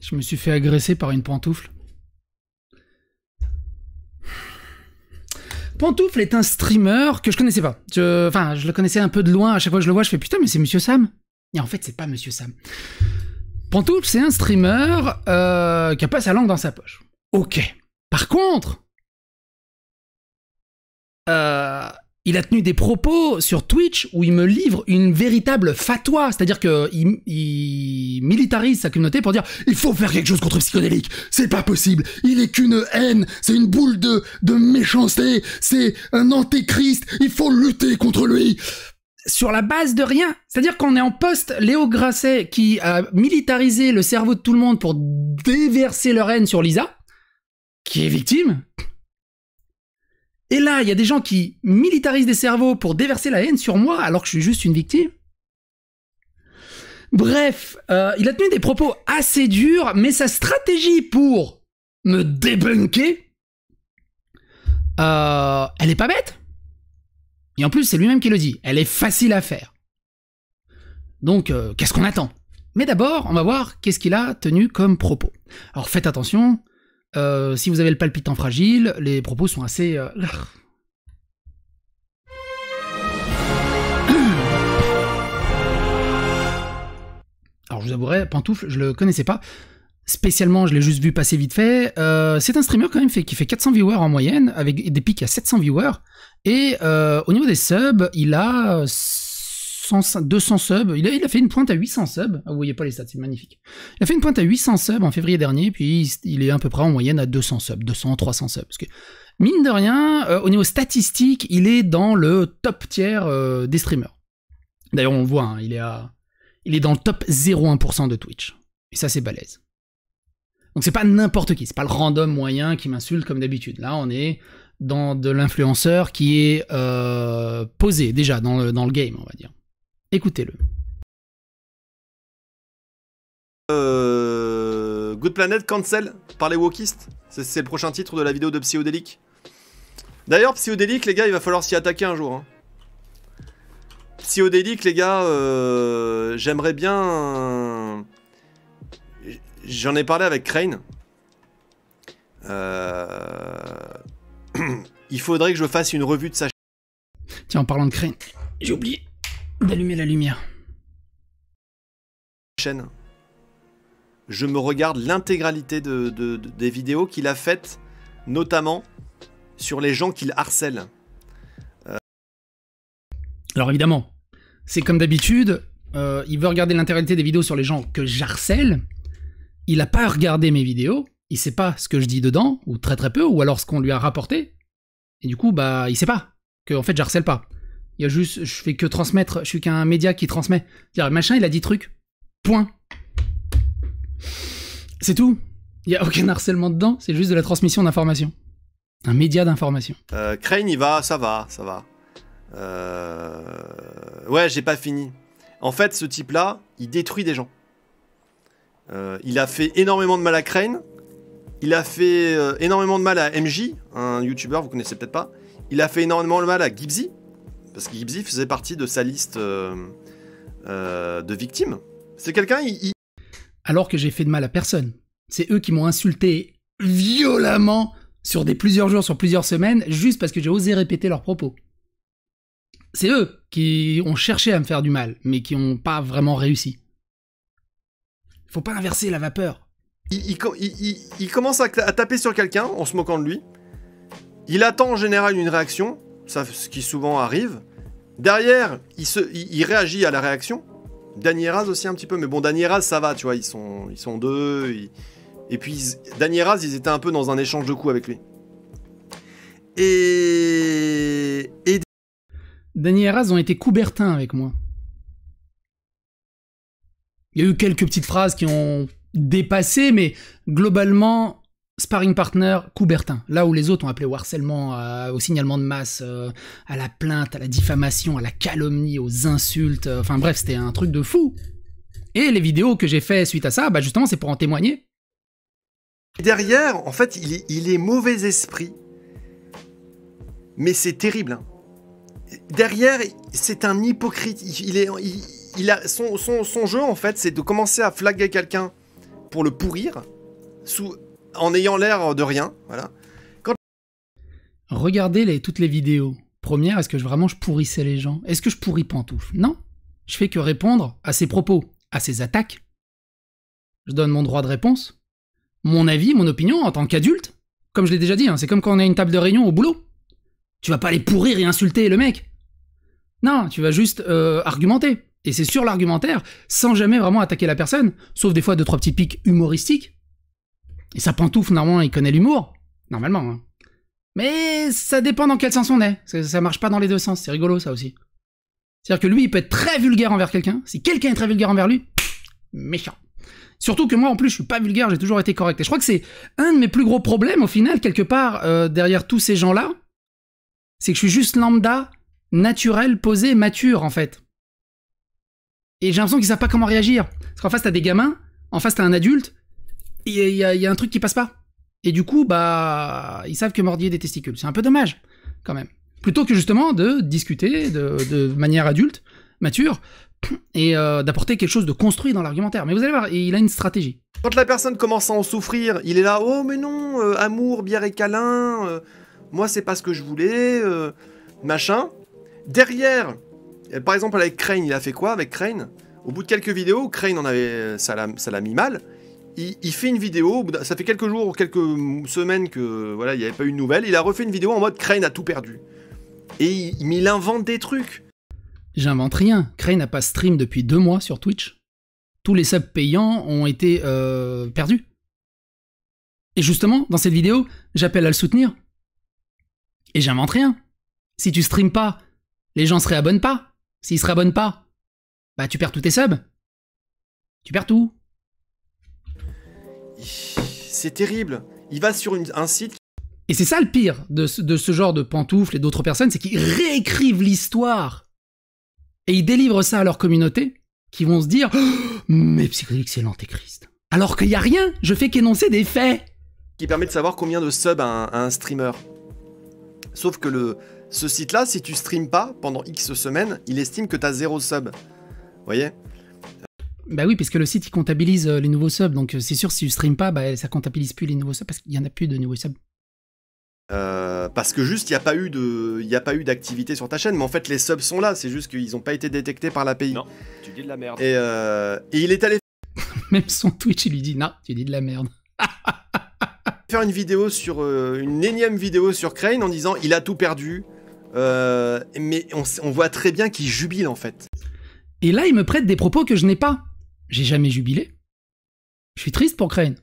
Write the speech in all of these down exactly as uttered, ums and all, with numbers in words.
Je me suis fait agresser par une pantoufle. Pantoufle est un streamer que je connaissais pas. Je... Enfin, je le connaissais un peu de loin. À chaque fois que je le vois, je fais putain, mais c'est Monsieur Sam. Et en fait, c'est pas Monsieur Sam. Pantoufle, c'est un streamer euh, qui a pas sa langue dans sa poche. Ok. Par contre, euh, il a tenu des propos sur Twitch où il me livre une véritable fatwa. C'est-à-dire qu'il il militarise sa communauté pour dire « Il faut faire quelque chose contre Psychodelik, c'est pas possible, il est qu'une haine, c'est une boule de, de méchanceté, c'est un antéchrist, il faut lutter contre lui !» Sur la base de rien. C'est-à-dire qu'on est en poste Léo Grasset qui a militarisé le cerveau de tout le monde pour déverser leur haine sur Lisa, qui est victime. Et là, il y a des gens qui militarisent des cerveaux pour déverser la haine sur moi, alors que je suis juste une victime. Bref, euh, il a tenu des propos assez durs, mais sa stratégie pour me débunker, euh, elle est pas bête. Et en plus, c'est lui-même qui le dit. Elle est facile à faire. Donc, euh, qu'est-ce qu'on attend? Mais d'abord, on va voir qu'est-ce qu'il a tenu comme propos. Alors, faites attention. Euh, si vous avez le palpitant fragile, les propos sont assez... Euh... Alors, je vous avouerai, Pantoufle, je le connaissais pas. Spécialement, je l'ai juste vu passer vite fait. Euh, c'est un streamer quand même fait, qui fait quatre cents viewers en moyenne, avec des pics à sept cents viewers. Et euh, au niveau des subs, il a cent, deux cents subs. Il a, il a fait une pointe à huit cents subs. Ah, vous voyez pas les stats, c'est magnifique. Il a fait une pointe à huit cents subs en février dernier, puis il est à peu près en moyenne à deux cents subs, deux cents, trois cents subs. Parce que, mine de rien, euh, au niveau statistique, il est dans le top tiers euh, des streamers. D'ailleurs, on le voit, hein, il est à, il est dans le top zéro virgule un pour cent de Twitch. Et ça, c'est balèze. Donc c'est pas n'importe qui, c'est pas le random moyen qui m'insulte comme d'habitude. Là, on est dans de l'influenceur qui est euh, posé déjà dans le, dans le game, on va dire. Écoutez-le. Euh, Good Planet cancel par les wokistes. C'est le prochain titre de la vidéo de Psyhodelik. D'ailleurs, Psyhodelik, les gars, il va falloir s'y attaquer un jour. Hein. Psyhodelik, les gars, euh, j'aimerais bien... J'en ai parlé avec Krayn. Euh... Il faudrait que je fasse une revue de sa... Tiens, en parlant de Krayn, j'ai oublié d'allumer la lumière. Chaîne. Je me regarde l'intégralité de, de, de, des vidéos qu'il a faites, notamment sur les gens qu'il harcèle. Euh... Alors évidemment, c'est comme d'habitude, euh, il veut regarder l'intégralité des vidéos sur les gens que j'harcèle. Il n'a pas regardé mes vidéos, il sait pas ce que je dis dedans, ou très très peu, ou alors ce qu'on lui a rapporté. Et du coup, bah, il sait pas que en fait, j'harcèle pas. Il y a juste, je fais que transmettre, je suis qu'un média qui transmet. C'est-à-dire, machin, il a dit truc. Point. C'est tout. Il n'y a aucun harcèlement dedans, c'est juste de la transmission d'informations. Un média d'information. Euh, Krayn, il va, ça va, ça va. Euh... Ouais, j'ai pas fini. En fait, ce type-là, il détruit des gens. Euh, il a fait énormément de mal à Krayn. Il a fait euh, énormément de mal à M J, un youtubeur, vous connaissez peut-être pas. Il a fait énormément de mal à Gibsy, parce que Gibsy faisait partie de sa liste euh, euh, de victimes. C'est quelqu'un... Il, il... Alors que j'ai fait de mal à personne. C'est eux qui m'ont insulté violemment sur des plusieurs jours, sur plusieurs semaines, juste parce que j'ai osé répéter leurs propos. C'est eux qui ont cherché à me faire du mal, mais qui n'ont pas vraiment réussi. Faut pas inverser la vapeur. Il, il, il, il, il commence à, à taper sur quelqu'un en se moquant de lui. Il attend en général une réaction, ça, ce qui souvent arrive. Derrière, il, se, il, il réagit à la réaction. Danny Raz aussi un petit peu, mais bon, Danny Raz, ça va, tu vois, ils sont, ils sont deux. Ils... Et puis, Danny Raz, ils étaient un peu dans un échange de coups avec lui. Et... Et... Danny Raz ont été coubertins avec moi. Il y a eu quelques petites phrases qui ont dépassé, mais globalement, sparring partner, Coubertin. Là où les autres ont appelé au harcèlement, euh, au signalement de masse, euh, à la plainte, à la diffamation, à la calomnie, aux insultes. Euh, enfin bref, c'était un truc de fou. Et les vidéos que j'ai fait suite à ça, bah justement, c'est pour en témoigner. Derrière, en fait, il est, il est mauvais esprit. Mais c'est terrible. Hein. derrière, c'est un hypocrite. Il est, il, il a, son, son, son jeu, en fait, c'est de commencer à flaguer quelqu'un pour le pourrir, sous, en ayant l'air de rien. Voilà. Quand... Regardez les, toutes les vidéos. Première, est-ce que je, vraiment je pourrissais les gens? Est-ce que je pourris Pantoufle? Non. Je fais que répondre à ses propos, à ses attaques. Je donne mon droit de réponse, mon avis, mon opinion en tant qu'adulte. Comme je l'ai déjà dit, hein, c'est comme quand on a une table de réunion au boulot. Tu vas pas aller pourrir et insulter le mec. Non, tu vas juste euh, argumenter. Et c'est sur l'argumentaire, sans jamais vraiment attaquer la personne, sauf des fois deux, trois petits pics humoristiques. Et ça, Pantoufle, normalement, il connaît l'humour. Normalement. Hein. Mais ça dépend dans quel sens on est. Ça, ça marche pas dans les deux sens, c'est rigolo ça aussi. C'est-à-dire que lui, il peut être très vulgaire envers quelqu'un. Si quelqu'un est très vulgaire envers lui, méchant. Surtout que moi, en plus, je suis pas vulgaire, j'ai toujours été correct. Et je crois que c'est un de mes plus gros problèmes, au final, quelque part, euh, derrière tous ces gens-là, c'est que je suis juste lambda, naturel, posé, mature, en fait. Et j'ai l'impression qu'ils savent pas comment réagir. Parce qu'en face, t'as des gamins, en face, t'as un adulte, et il y, y, y a un truc qui passe pas. Et du coup, bah, ils savent que mordiller des testicules. C'est un peu dommage, quand même. Plutôt que, justement, de discuter de, de manière adulte, mature, et euh, d'apporter quelque chose de construit dans l'argumentaire. Mais vous allez voir, il a une stratégie. Quand la personne commence à en souffrir, il est là, oh mais non, euh, amour, bière et câlin, euh, moi c'est pas ce que je voulais, euh, machin. Derrière, par exemple avec Krayn, il a fait quoi avec Krayn? Au bout de quelques vidéos, Krayn en avait, ça l'a mis mal, il, il fait une vidéo, ça fait quelques jours, quelques semaines que voilà, il n'y avait pas eu de nouvelles, il a refait une vidéo en mode Krayn a tout perdu. Et il, il invente des trucs. J'invente rien. Krayn n'a pas stream depuis deux mois sur Twitch. Tous les subs payants ont été euh, perdus. Et justement, dans cette vidéo, j'appelle à le soutenir. Et j'invente rien. Si tu stream pas, les gens se réabonnent pas. S'ils se réabonnent pas, bah tu perds tous tes subs. Tu perds tout. C'est terrible. Il va sur une, un site... Et c'est ça le pire de ce, de ce genre de Pantoufle et d'autres personnes, c'est qu'ils réécrivent l'histoire. Et ils délivrent ça à leur communauté, qui vont se dire oh, « Mais Psychodelik, c'est l'antéchrist !» Alors qu'il n'y a rien, je fais qu'énoncer des faits. Qui permet de savoir combien de subs a un, a un streamer. Sauf que le, ce site-là, si tu streames pas pendant X semaines, il estime que tu as zéro sub. Vous voyez? Bah oui, parce que le site, il comptabilise les nouveaux subs, donc c'est sûr, si tu streames pas, bah, ça comptabilise plus les nouveaux subs, parce qu'il n'y en a plus de nouveaux subs. Euh, parce que juste, il n'y a pas eu de, il n'y a pas eu d'activité sur ta chaîne, mais en fait les subs sont là, c'est juste qu'ils n'ont pas été détectés par l'A P I. Non, tu dis de la merde. Et, euh, et il est allé... Même son Twitch, il lui dit, non, tu dis de la merde. Faire une vidéo sur, euh, une énième vidéo sur Krayn en disant, il a tout perdu, euh, mais on, on voit très bien qu'il jubile en fait. Et là, il me prête des propos que je n'ai pas. J'ai jamais jubilé. Je suis triste pour Krayn.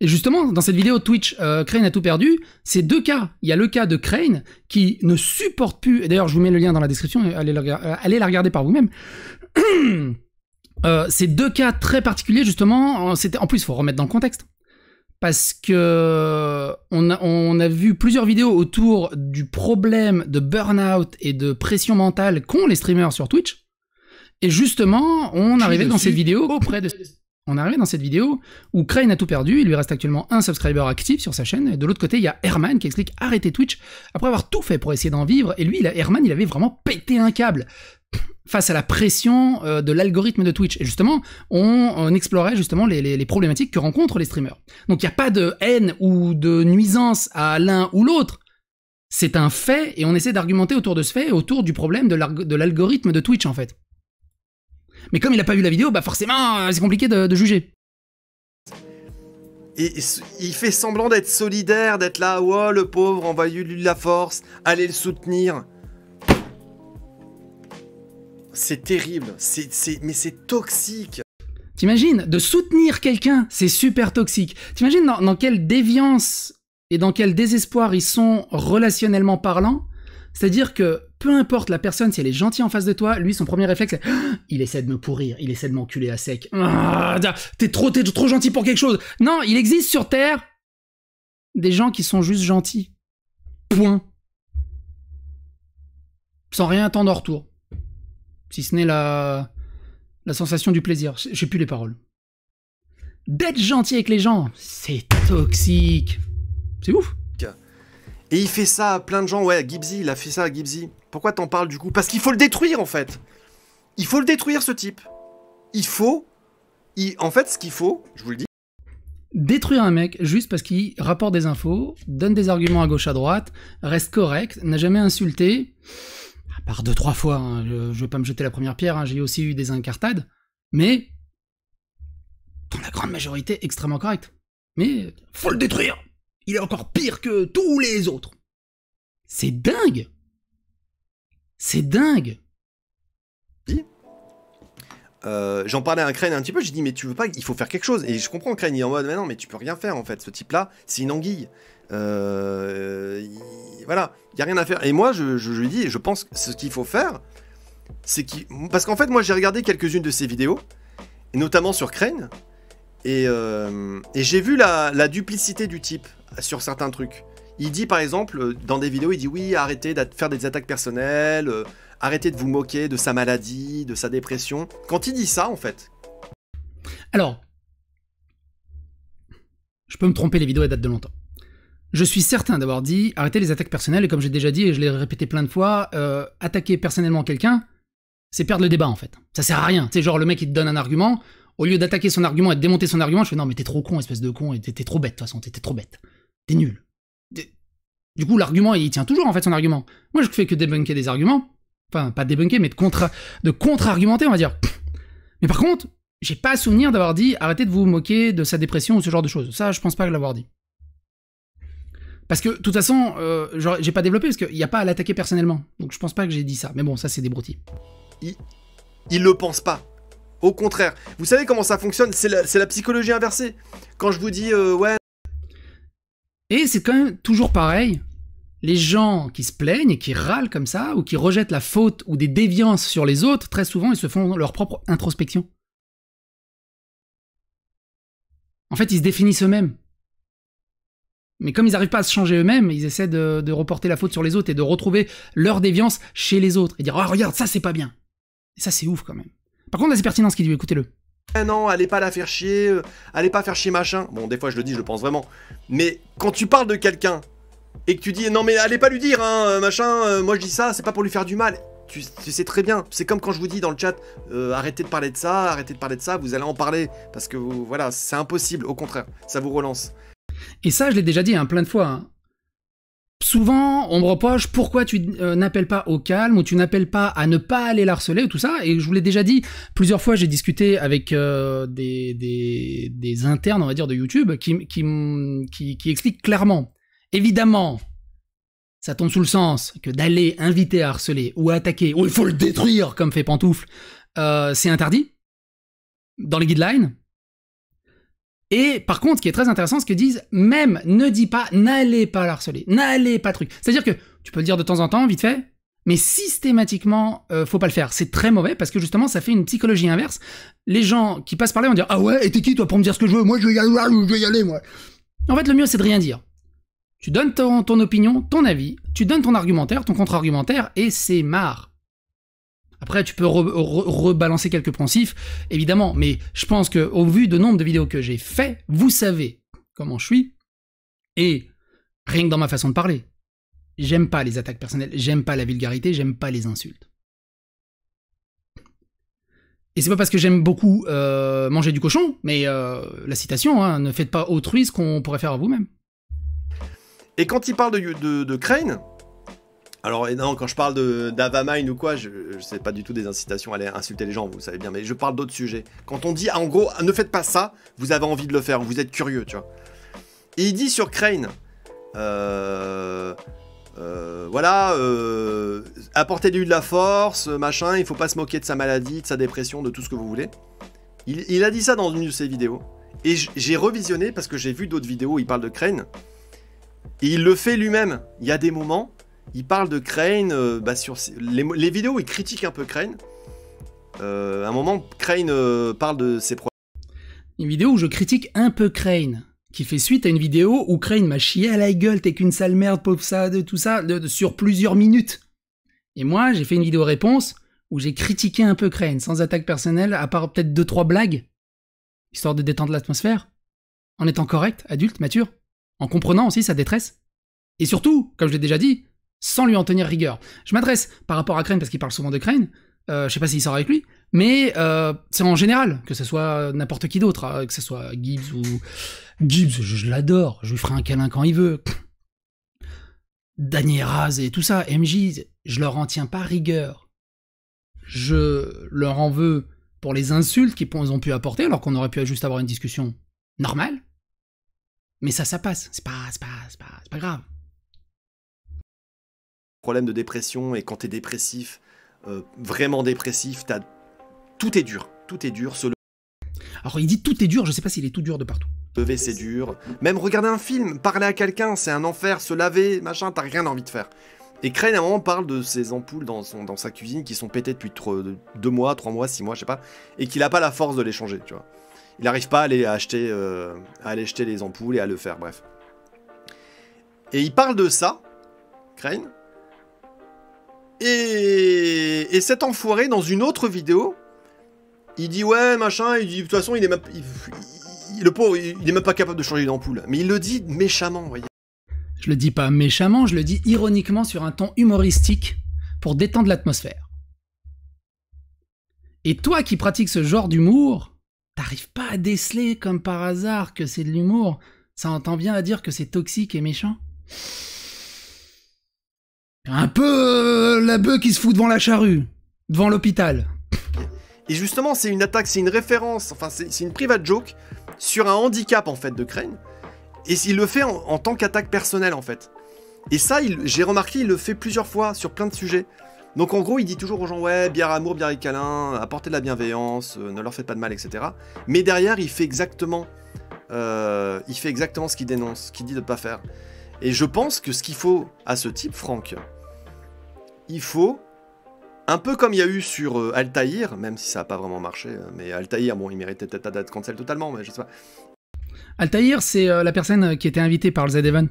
Et justement, dans cette vidéo Twitch, euh, Krayn a tout perdu, c'est deux cas. Il y a le cas de Krayn qui ne supporte plus, et d'ailleurs je vous mets le lien dans la description, allez la, allez la regarder par vous-même. euh, c'est deux cas très particuliers justement, en, en plus il faut remettre dans le contexte. Parce que on a, on a vu plusieurs vidéos autour du problème de burn-out et de pression mentale qu'ont les streamers sur Twitch. Et justement, on arrivait dans cette vidéo auprès de... On est arrivé dans cette vidéo où Krayn a tout perdu, il lui reste actuellement un subscriber actif sur sa chaîne, et de l'autre côté, il y a Herman qui explique arrêter Twitch après avoir tout fait pour essayer d'en vivre, et lui, il a, Herman, il avait vraiment pété un câble face à la pression euh, de l'algorithme de Twitch. Et justement, on, on explorait justement les, les, les problématiques que rencontrent les streamers. Donc il n'y a pas de haine ou de nuisance à l'un ou l'autre, c'est un fait, et on essaie d'argumenter autour de ce fait, autour du problème de l'algorithme de Twitch en fait. Mais comme il n'a pas vu la vidéo, bah forcément, c'est compliqué de, de juger. Et il fait semblant d'être solidaire, d'être là, « Oh, le pauvre, envoyez-lui de la force, allez le soutenir. » C'est terrible, c'est, c'est, mais c'est toxique. T'imagines, de soutenir quelqu'un, c'est super toxique. T'imagines dans, dans quelle déviance et dans quel désespoir ils sont relationnellement parlant. C'est-à-dire que peu importe la personne, si elle est gentille en face de toi, lui, son premier réflexe, c'est « Il essaie de me pourrir, il essaie de m'enculer à sec. Ah, t'es trop, t'es trop gentil pour quelque chose. » Non, il existe sur Terre des gens qui sont juste gentils. Point. Sans rien attendre en retour. Si ce n'est la... la sensation du plaisir. J'ai plus les paroles. D'être gentil avec les gens, c'est toxique. C'est ouf. Et il fait ça à plein de gens, ouais, Gibsy, il a fait ça à Gibsy. Pourquoi t'en parles du coup? Parce qu'il faut le détruire en fait. Il faut le détruire ce type. Il faut... Il... En fait, ce qu'il faut, je vous le dis... Détruire un mec juste parce qu'il rapporte des infos, donne des arguments à gauche à droite, reste correct, n'a jamais insulté, à part deux, trois fois, hein, je, je vais pas me jeter la première pierre, hein, j'ai aussi eu des incartades, mais... dans la grande majorité, extrêmement correct. Mais... faut le détruire. Il est encore pire que tous les autres. C'est dingue. C'est dingue. Euh, J'en parlais à un Krayn un petit peu, j'ai dit mais tu veux pas, il faut faire quelque chose. Et je comprends Krayn, il est en mode mais non mais tu peux rien faire en fait, ce type là, c'est une anguille. Euh, y, voilà, il y a rien à faire. Et moi je, je, je lui dis, je pense que ce qu'il faut faire, c'est qu'il... Parce qu'en fait moi j'ai regardé quelques-unes de ses vidéos, et notamment sur Krayn. Et, euh, et j'ai vu la, la duplicité du type sur certains trucs. Il dit par exemple, dans des vidéos, il dit oui, arrêtez de faire des attaques personnelles, euh, arrêtez de vous moquer de sa maladie, de sa dépression. Quand il dit ça, en fait... Alors, je peux me tromper, les vidéos elles datent de longtemps. Je suis certain d'avoir dit arrêtez les attaques personnelles, et comme j'ai déjà dit, et je l'ai répété plein de fois, euh, attaquer personnellement quelqu'un, c'est perdre le débat en fait. Ça sert à rien, c'est genre le mec il te donne un argument... Au lieu d'attaquer son argument et de démonter son argument, je fais non mais t'es trop con, espèce de con, et t'es trop bête de toute façon, t'es trop bête, t'es nul. Du coup l'argument il tient toujours en fait son argument. Moi je fais que débunker des arguments, enfin pas débunker mais de contre, de contre-argumenter on va dire. Mais par contre, j'ai pas souvenir d'avoir dit arrêtez de vous moquer de sa dépression ou ce genre de choses, ça je pense pas l'avoir dit. Parce que de toute façon, euh, j'ai pas développé parce qu'il n'y a pas à l'attaquer personnellement, donc je pense pas que j'ai dit ça, mais bon ça c'est des broutilles. Il... il le pense pas. Au contraire, vous savez comment ça fonctionne, c'est la, la psychologie inversée. Quand je vous dis, euh, ouais... Et c'est quand même toujours pareil. Les gens qui se plaignent et qui râlent comme ça, ou qui rejettent la faute ou des déviances sur les autres, très souvent, ils se font leur propre introspection. En fait, ils se définissent eux-mêmes. Mais comme ils n'arrivent pas à se changer eux-mêmes, ils essaient de, de reporter la faute sur les autres et de retrouver leur déviance chez les autres. Et dire, oh, regarde, ça, c'est pas bien. Et ça, c'est ouf quand même. Par contre, c'est pertinent ce qu'il dit, écoutez-le. Ah non, allez pas la faire chier, euh, allez pas faire chier machin. Bon, des fois je le dis, je le pense vraiment. Mais quand tu parles de quelqu'un et que tu dis non mais allez pas lui dire, hein, machin, euh, moi je dis ça, c'est pas pour lui faire du mal. Tu, tu sais très bien. C'est comme quand je vous dis dans le chat, euh, arrêtez de parler de ça, arrêtez de parler de ça, vous allez en parler. Parce que vous, voilà, c'est impossible, au contraire, ça vous relance. Et ça, je l'ai déjà dit hein, plein de fois. Hein. Souvent, on me reproche pourquoi tu euh, n'appelles pas au calme ou tu n'appelles pas à ne pas aller l'harceler ou tout ça. Et je vous l'ai déjà dit, plusieurs fois j'ai discuté avec euh, des, des, des internes, on va dire, de YouTube qui, qui, qui, qui expliquent clairement. Évidemment, ça tombe sous le sens que d'aller inviter à harceler ou à attaquer, ou il faut le détruire comme fait Pantoufle, euh, c'est interdit dans les guidelines. Et par contre, ce qui est très intéressant, ce que disent, même ne dis pas, n'allez pas l'harceler, n'allez pas truc. C'est-à-dire que tu peux le dire de temps en temps, vite fait, mais systématiquement, euh, faut pas le faire. C'est très mauvais parce que justement, ça fait une psychologie inverse. Les gens qui passent par là vont dire ah ouais, et t'es qui toi pour me dire ce que je veux? Moi, je vais y aller, je vais y aller, moi. En fait, le mieux, c'est de rien dire. Tu donnes ton, ton opinion, ton avis, tu donnes ton argumentaire, ton contre-argumentaire, et c'est marre. Après, tu peux re, re, rebalancer quelques poncifs, évidemment, mais je pense qu'au vu de nombre de vidéos que j'ai fait, vous savez comment je suis, et rien que dans ma façon de parler. J'aime pas les attaques personnelles, j'aime pas la vulgarité, j'aime pas les insultes. Et c'est pas parce que j'aime beaucoup euh, manger du cochon, mais euh, la citation, hein, ne faites pas autrui ce qu'on pourrait faire à vous-même. Et quand il parle de, de, de Krayn... Alors, non, quand je parle d'Avamine ou quoi, je, je sais pas du tout des incitations à aller insulter les gens, vous savez bien, mais je parle d'autres sujets. Quand on dit, en gros, ne faites pas ça, vous avez envie de le faire, vous êtes curieux, tu vois. Et il dit sur Krayn, euh, euh, voilà, euh, apportez-lui de la force, machin, il faut pas se moquer de sa maladie, de sa dépression, de tout ce que vous voulez. Il, il a dit ça dans une de ses vidéos, et j'ai revisionné, parce que j'ai vu d'autres vidéos où il parle de Krayn, et il le fait lui-même. Il y a des moments... Il parle de Krayn, euh, bah sur les, les vidéos où il critique un peu Krayn. Euh, à un moment, Krayn euh, parle de ses problèmes. Une vidéo où je critique un peu Krayn, qui fait suite à une vidéo où Krayn m'a chié à la gueule, t'es qu'une sale merde, pauvre ça, de tout ça, de, de, sur plusieurs minutes. Et moi, j'ai fait une vidéo réponse où j'ai critiqué un peu Krayn, sans attaque personnelle, à part peut-être deux trois blagues, histoire de détendre l'atmosphère, en étant correct, adulte, mature, en comprenant aussi sa détresse. Et surtout, comme je l'ai déjà dit, sans lui en tenir rigueur. Je m'adresse par rapport à Krayn, parce qu'il parle souvent de Krayn, euh, je sais pas s'il sort avec lui, mais euh, c'est en général, que ce soit n'importe qui d'autre, hein, que ce soit Gibbs ou... Gibbs, je, je l'adore, je lui ferai un câlin quand il veut. Danny Raz et tout ça, M J, je leur en tiens pas rigueur. Je leur en veux pour les insultes qu'ils ont pu apporter, alors qu'on aurait pu juste avoir une discussion normale. Mais ça, ça passe, c'est pas, c'est pas, c'est pas, c'est pas grave. Problème de dépression, et quand t'es dépressif, euh, vraiment dépressif, t'as... tout est dur, tout est dur. Se... Alors il dit tout est dur, je sais pas s'il est tout dur de partout. Lever c'est dur, même regarder un film, parler à quelqu'un c'est un enfer, se laver, machin, t'as rien envie de faire. Et Krayn à un moment parle de ses ampoules dans, son, dans sa cuisine qui sont pétées depuis deux mois, trois mois, six mois, je sais pas, et qu'il a pas la force de les changer, tu vois. Il n'arrive pas à aller acheter, euh, à aller acheter les ampoules et à le faire, bref. Et il parle de ça, Krayn, et, et cet enfoiré dans une autre vidéo, il dit ouais machin, il dit de toute façon il est même, il, il, le pauvre, il, il est même pas capable de changer d'ampoule, mais il le dit méchamment, vous voyez. Je le dis pas méchamment, je le dis ironiquement sur un ton humoristique pour détendre l'atmosphère. Et toi qui pratiques ce genre d'humour, t'arrives pas à déceler comme par hasard que c'est de l'humour, ça entend bien à dire que c'est toxique et méchant. Un peu euh, la bœuf qui se fout devant la charrue, devant l'hôpital. Et justement, c'est une attaque, c'est une référence, enfin c'est une private joke sur un handicap en fait de Krayn. Et il le fait en, en tant qu'attaque personnelle en fait. Et ça, j'ai remarqué, il le fait plusieurs fois sur plein de sujets. Donc en gros, il dit toujours aux gens, ouais, bière amour, bière et câlin, apportez de la bienveillance, euh, ne leur faites pas de mal, et cetera. Mais derrière, il fait exactement, euh, il fait exactement ce qu'il dénonce, ce qu'il dit de ne pas faire. Et je pense que ce qu'il faut à ce type, Franck, il faut, un peu comme il y a eu sur euh, Altaïr, même si ça n'a pas vraiment marché, mais Altaïr, bon, il méritait peut-être d'être cancel totalement, mais je sais pas. Altaïr, c'est euh, la personne qui était invitée par le Z-Event.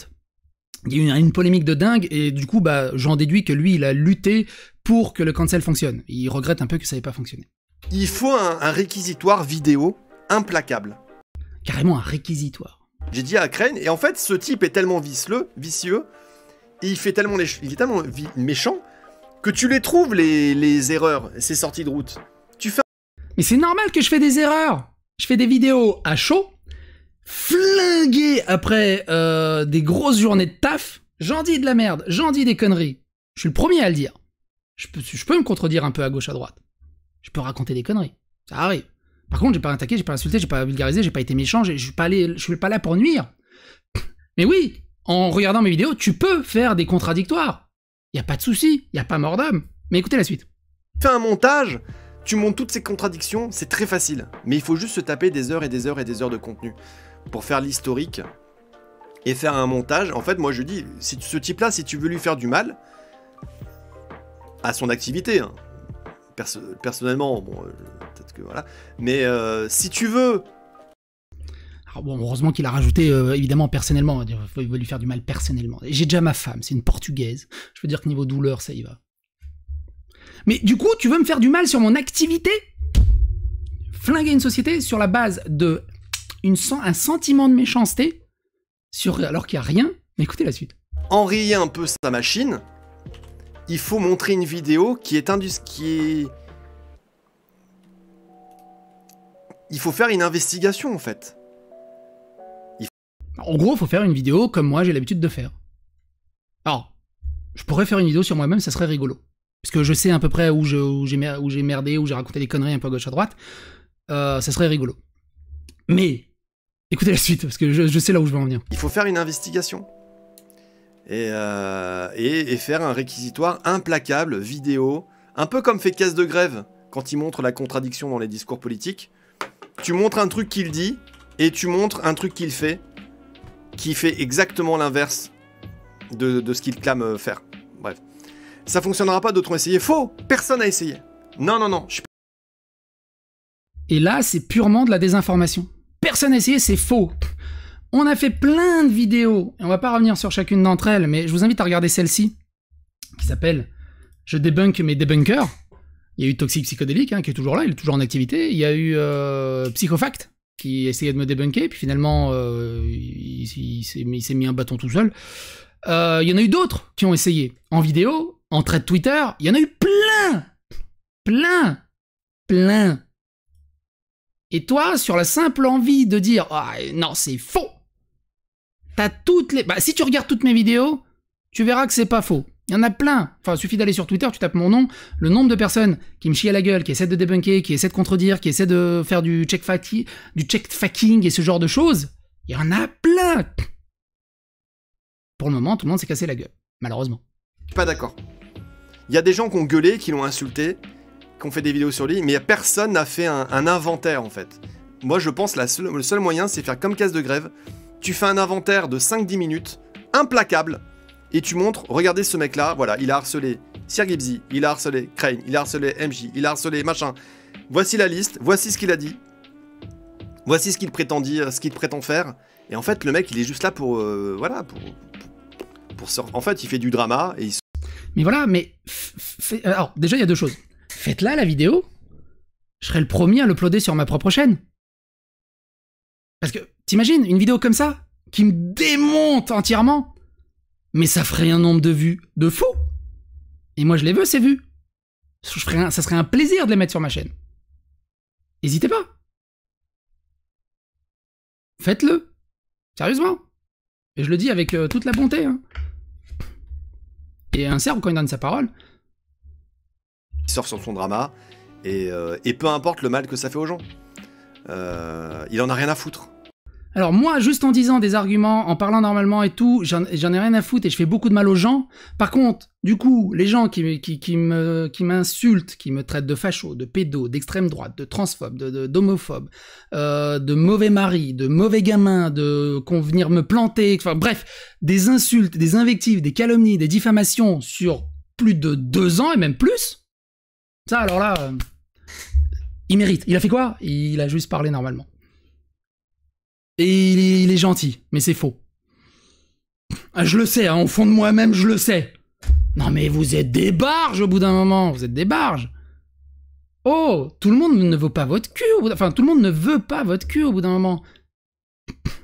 Il y a eu une, une polémique de dingue, et du coup, bah, j'en déduis que lui, il a lutté pour que le cancel fonctionne. Il regrette un peu que ça n'ait pas fonctionné. Il faut un, un réquisitoire vidéo implacable. Carrément un réquisitoire. J'ai dit à Krayn, et en fait, ce type est tellement vicieux, vicieux et il, fait tellement les, il est tellement méchant, que tu les trouves, les, les erreurs, ces sorties de route. Tu fais... Mais c'est normal que je fais des erreurs. Je fais des vidéos à chaud, flingué après euh, des grosses journées de taf, j'en dis de la merde, j'en dis des conneries. Je suis le premier à le dire. Je peux, je peux me contredire un peu à gauche, à droite. Je peux raconter des conneries, ça arrive. Par contre, j'ai pas attaqué, j'ai pas insulté, j'ai pas vulgarisé, j'ai pas été méchant, je suis pas allé, je suis pas là pour nuire. Mais oui, en regardant mes vidéos, tu peux faire des contradictoires. Y a pas de souci, y a pas mort d'âme. Mais écoutez la suite. Fais un montage. Tu montes toutes ces contradictions, c'est très facile. Mais il faut juste se taper des heures et des heures et des heures de contenu pour faire l'historique et faire un montage. En fait, moi, je dis, si ce type-là, si tu veux lui faire du mal, à son activité, hein. Perso personnellement, bon, euh, peut-être que voilà. Mais euh, si tu veux... Alors bon, heureusement qu'il a rajouté, euh, évidemment, personnellement. Il faut lui faire du mal personnellement. J'ai déjà ma femme, c'est une Portugaise. Je veux dire que niveau douleur, ça y va. Mais du coup, tu veux me faire du mal sur mon activité? Flinguer une société sur la base de une, un sentiment de méchanceté, sur, alors qu'il n'y a rien. Mais écoutez la suite. Enrayer un peu sa machine, il faut montrer une vidéo qui est indus... qui est... Il faut faire une investigation, en fait. Il faut... En gros, il faut faire une vidéo comme moi, j'ai l'habitude de faire. Alors, je pourrais faire une vidéo sur moi-même, ça serait rigolo. Parce que je sais à peu près où j'ai où j'ai merdé, où j'ai raconté des conneries un peu à gauche à droite, euh, ça serait rigolo. Mais, écoutez la suite, parce que je, je sais là où je vais en venir. Il faut faire une investigation. Et, euh, et, et faire un réquisitoire implacable, vidéo, un peu comme fait Caisse de Grève, quand il montre la contradiction dans les discours politiques. Tu montres un truc qu'il dit, et tu montres un truc qu'il fait, qui fait exactement l'inverse de, de ce qu'il clame faire. Bref. Ça fonctionnera pas, d'autres ont essayé. Faux, personne n'a essayé. Non, non, non. Je... Et là, c'est purement de la désinformation. Personne n'a essayé, c'est faux. On a fait plein de vidéos. Et on va pas revenir sur chacune d'entre elles, mais je vous invite à regarder celle-ci, qui s'appelle « Je débunk mes débunkers ». Il y a eu Toxic Psyhodelik, hein, qui est toujours là, il est toujours en activité. Il y a eu euh, Psychofact, qui essayait de me débunker, puis finalement, euh, il, il, il s'est mis, mis un bâton tout seul. Euh, y en a eu d'autres qui ont essayé. En vidéo, en thread Twitter, il y en a eu plein. Plein. Plein. Et toi, sur la simple envie de dire « Ah, non, c'est faux !» T'as toutes les... Bah, si tu regardes toutes mes vidéos, tu verras que c'est pas faux. Il y en a plein. Enfin, il suffit d'aller sur Twitter, tu tapes mon nom. Le nombre de personnes qui me chient à la gueule, qui essaient de débunker, qui essaient de contredire, qui essaient de faire du check-facking check et ce genre de choses, il y en a plein. Pour le moment, tout le monde s'est cassé la gueule. Malheureusement. Je suis pas d'accord. Il y a des gens qui ont gueulé, qui l'ont insulté, qu'on fait des vidéos sur lui, mais personne n'a fait un, un inventaire en fait. Moi je pense la seule, le seul moyen c'est faire comme Caisse de Grève, tu fais un inventaire de cinq à dix minutes, implacable, et tu montres, regardez ce mec là, voilà, il a harcelé Sir Gibsy, il a harcelé Krayn, il a harcelé M J, il a harcelé machin, voici la liste, voici ce qu'il a dit, voici ce qu'il prétend dire, ce qu'il prétend faire, et en fait le mec il est juste là pour, euh, voilà, pour, pour, pour sortir, en fait il fait du drama, et il se... Mais voilà, mais, alors déjà il y a deux choses. Faites-la la vidéo, je serai le premier à l'uploader sur ma propre chaîne. Parce que, t'imagines, une vidéo comme ça, qui me démonte entièrement, mais ça ferait un nombre de vues de fou. Et moi je les veux ces vues. Je ferais un, ça serait un plaisir de les mettre sur ma chaîne. N'hésitez pas. Faites-le. Sérieusement. Et je le dis avec euh, toute la bonté. Hein. Et un serbe quand il donne sa parole... sort sur son drama, et, euh, et peu importe le mal que ça fait aux gens. Euh, il en a rien à foutre. Alors moi, juste en disant des arguments, en parlant normalement et tout, j'en ai rien à foutre et je fais beaucoup de mal aux gens. Par contre, du coup, les gens qui, qui, qui me, qui m'insultent, qui me traitent de facho, de pédo, d'extrême droite, de transphobe, de, d'homophobe, euh, de mauvais mari, de mauvais gamin, de qu'on venir me planter, enfin bref, des insultes, des invectives, des calomnies, des diffamations sur plus de deux ans et même plus. Ça, alors là, euh, il mérite. Il a fait quoi? Il a juste parlé normalement. Et il est, il est gentil, mais c'est faux. Ah, je le sais, hein, au fond de moi-même, je le sais. Non mais vous êtes des barges au bout d'un moment, vous êtes des barges. Oh, tout le monde ne vaut pas votre cul au bout d'un... Enfin, tout le monde ne veut pas votre cul au bout d'un moment.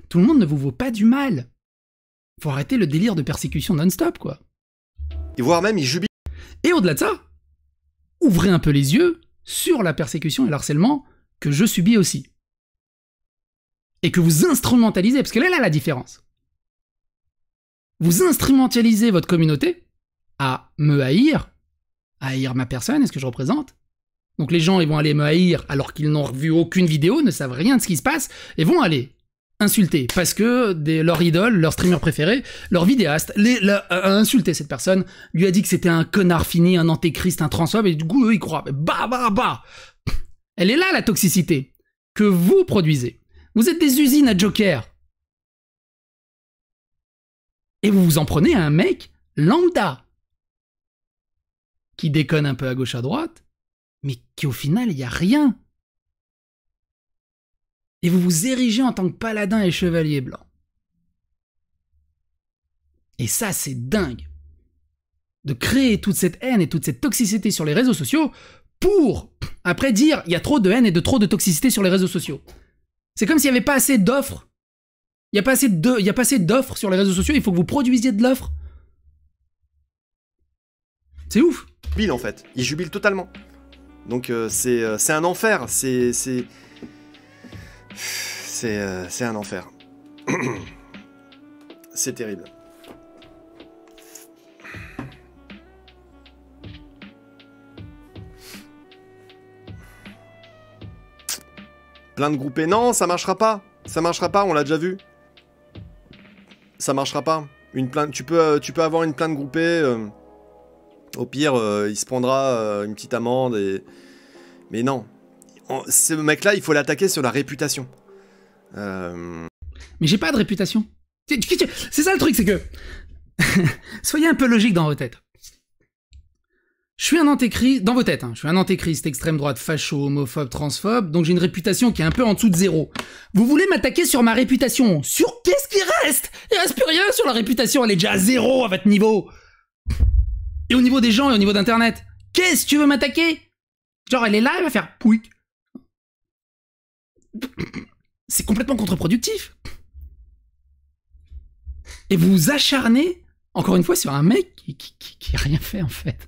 Tout le monde ne vous vaut pas du mal. Faut arrêter le délire de persécution non-stop, quoi. Et voire même, il jubile. Et au-delà de ça... ouvrez un peu les yeux sur la persécution et le harcèlement que je subis aussi. Et que vous instrumentalisez, parce que là, là, la différence. Vous instrumentalisez votre communauté à me haïr, à haïr ma personne, est-ce que je représente. Donc les gens, ils vont aller me haïr alors qu'ils n'ont vu aucune vidéo, ne savent rien de ce qui se passe, et vont aller insulter, parce que des, leur idole, leur streamer préféré, leur vidéaste les, la, a insulté cette personne, lui a dit que c'était un connard fini, un antéchrist, un transphobe, et du coup eux ils croient, bah bah bah. Elle est là la toxicité que vous produisez. Vous êtes des usines à joker. Et vous vous en prenez à un mec lambda, qui déconne un peu à gauche à droite, mais qui au final il n'y a rien. Et vous vous érigez en tant que paladin et chevalier blanc. Et ça, c'est dingue. De créer toute cette haine et toute cette toxicité sur les réseaux sociaux pour, après, dire il y a trop de haine et de trop de toxicité sur les réseaux sociaux. C'est comme s'il n'y avait pas assez d'offres. Il n'y a pas assez d'offres sur les réseaux sociaux, il faut que vous produisiez de l'offre. C'est ouf. Il jubile, en fait. Il jubile totalement. Donc, euh, c'est euh, un enfer. C'est... C'est euh, un enfer. C'est terrible. Plein de groupés. Non, ça marchera pas. Ça marchera pas, on l'a déjà vu. Ça marchera pas. Une plainte, tu peux, tu peux avoir une plainte groupée. Euh, au pire, euh, il se prendra euh, une petite amende. Et... Mais non. Ce mec-là, il faut l'attaquer sur la réputation. Euh... Mais j'ai pas de réputation. C'est ça le truc, c'est que... Soyez un peu logique dans vos têtes. Je suis un antéchrist... Dans vos têtes, hein. Je suis un antéchrist, extrême droite, facho, homophobe, transphobe, donc j'ai une réputation qui est un peu en dessous de zéro. Vous voulez m'attaquer sur ma réputation? Sur qu'est-ce qui reste? Il reste plus rien sur la réputation, elle est déjà à zéro à votre niveau. Et au niveau des gens et au niveau d'Internet. Qu'est-ce que tu veux m'attaquer? Genre, elle est là, elle va faire... pouic. C'est complètement contre-productif. Et vous vous acharnez Encore une fois, sur un mec qui, qui, qui, qui a rien fait, en fait.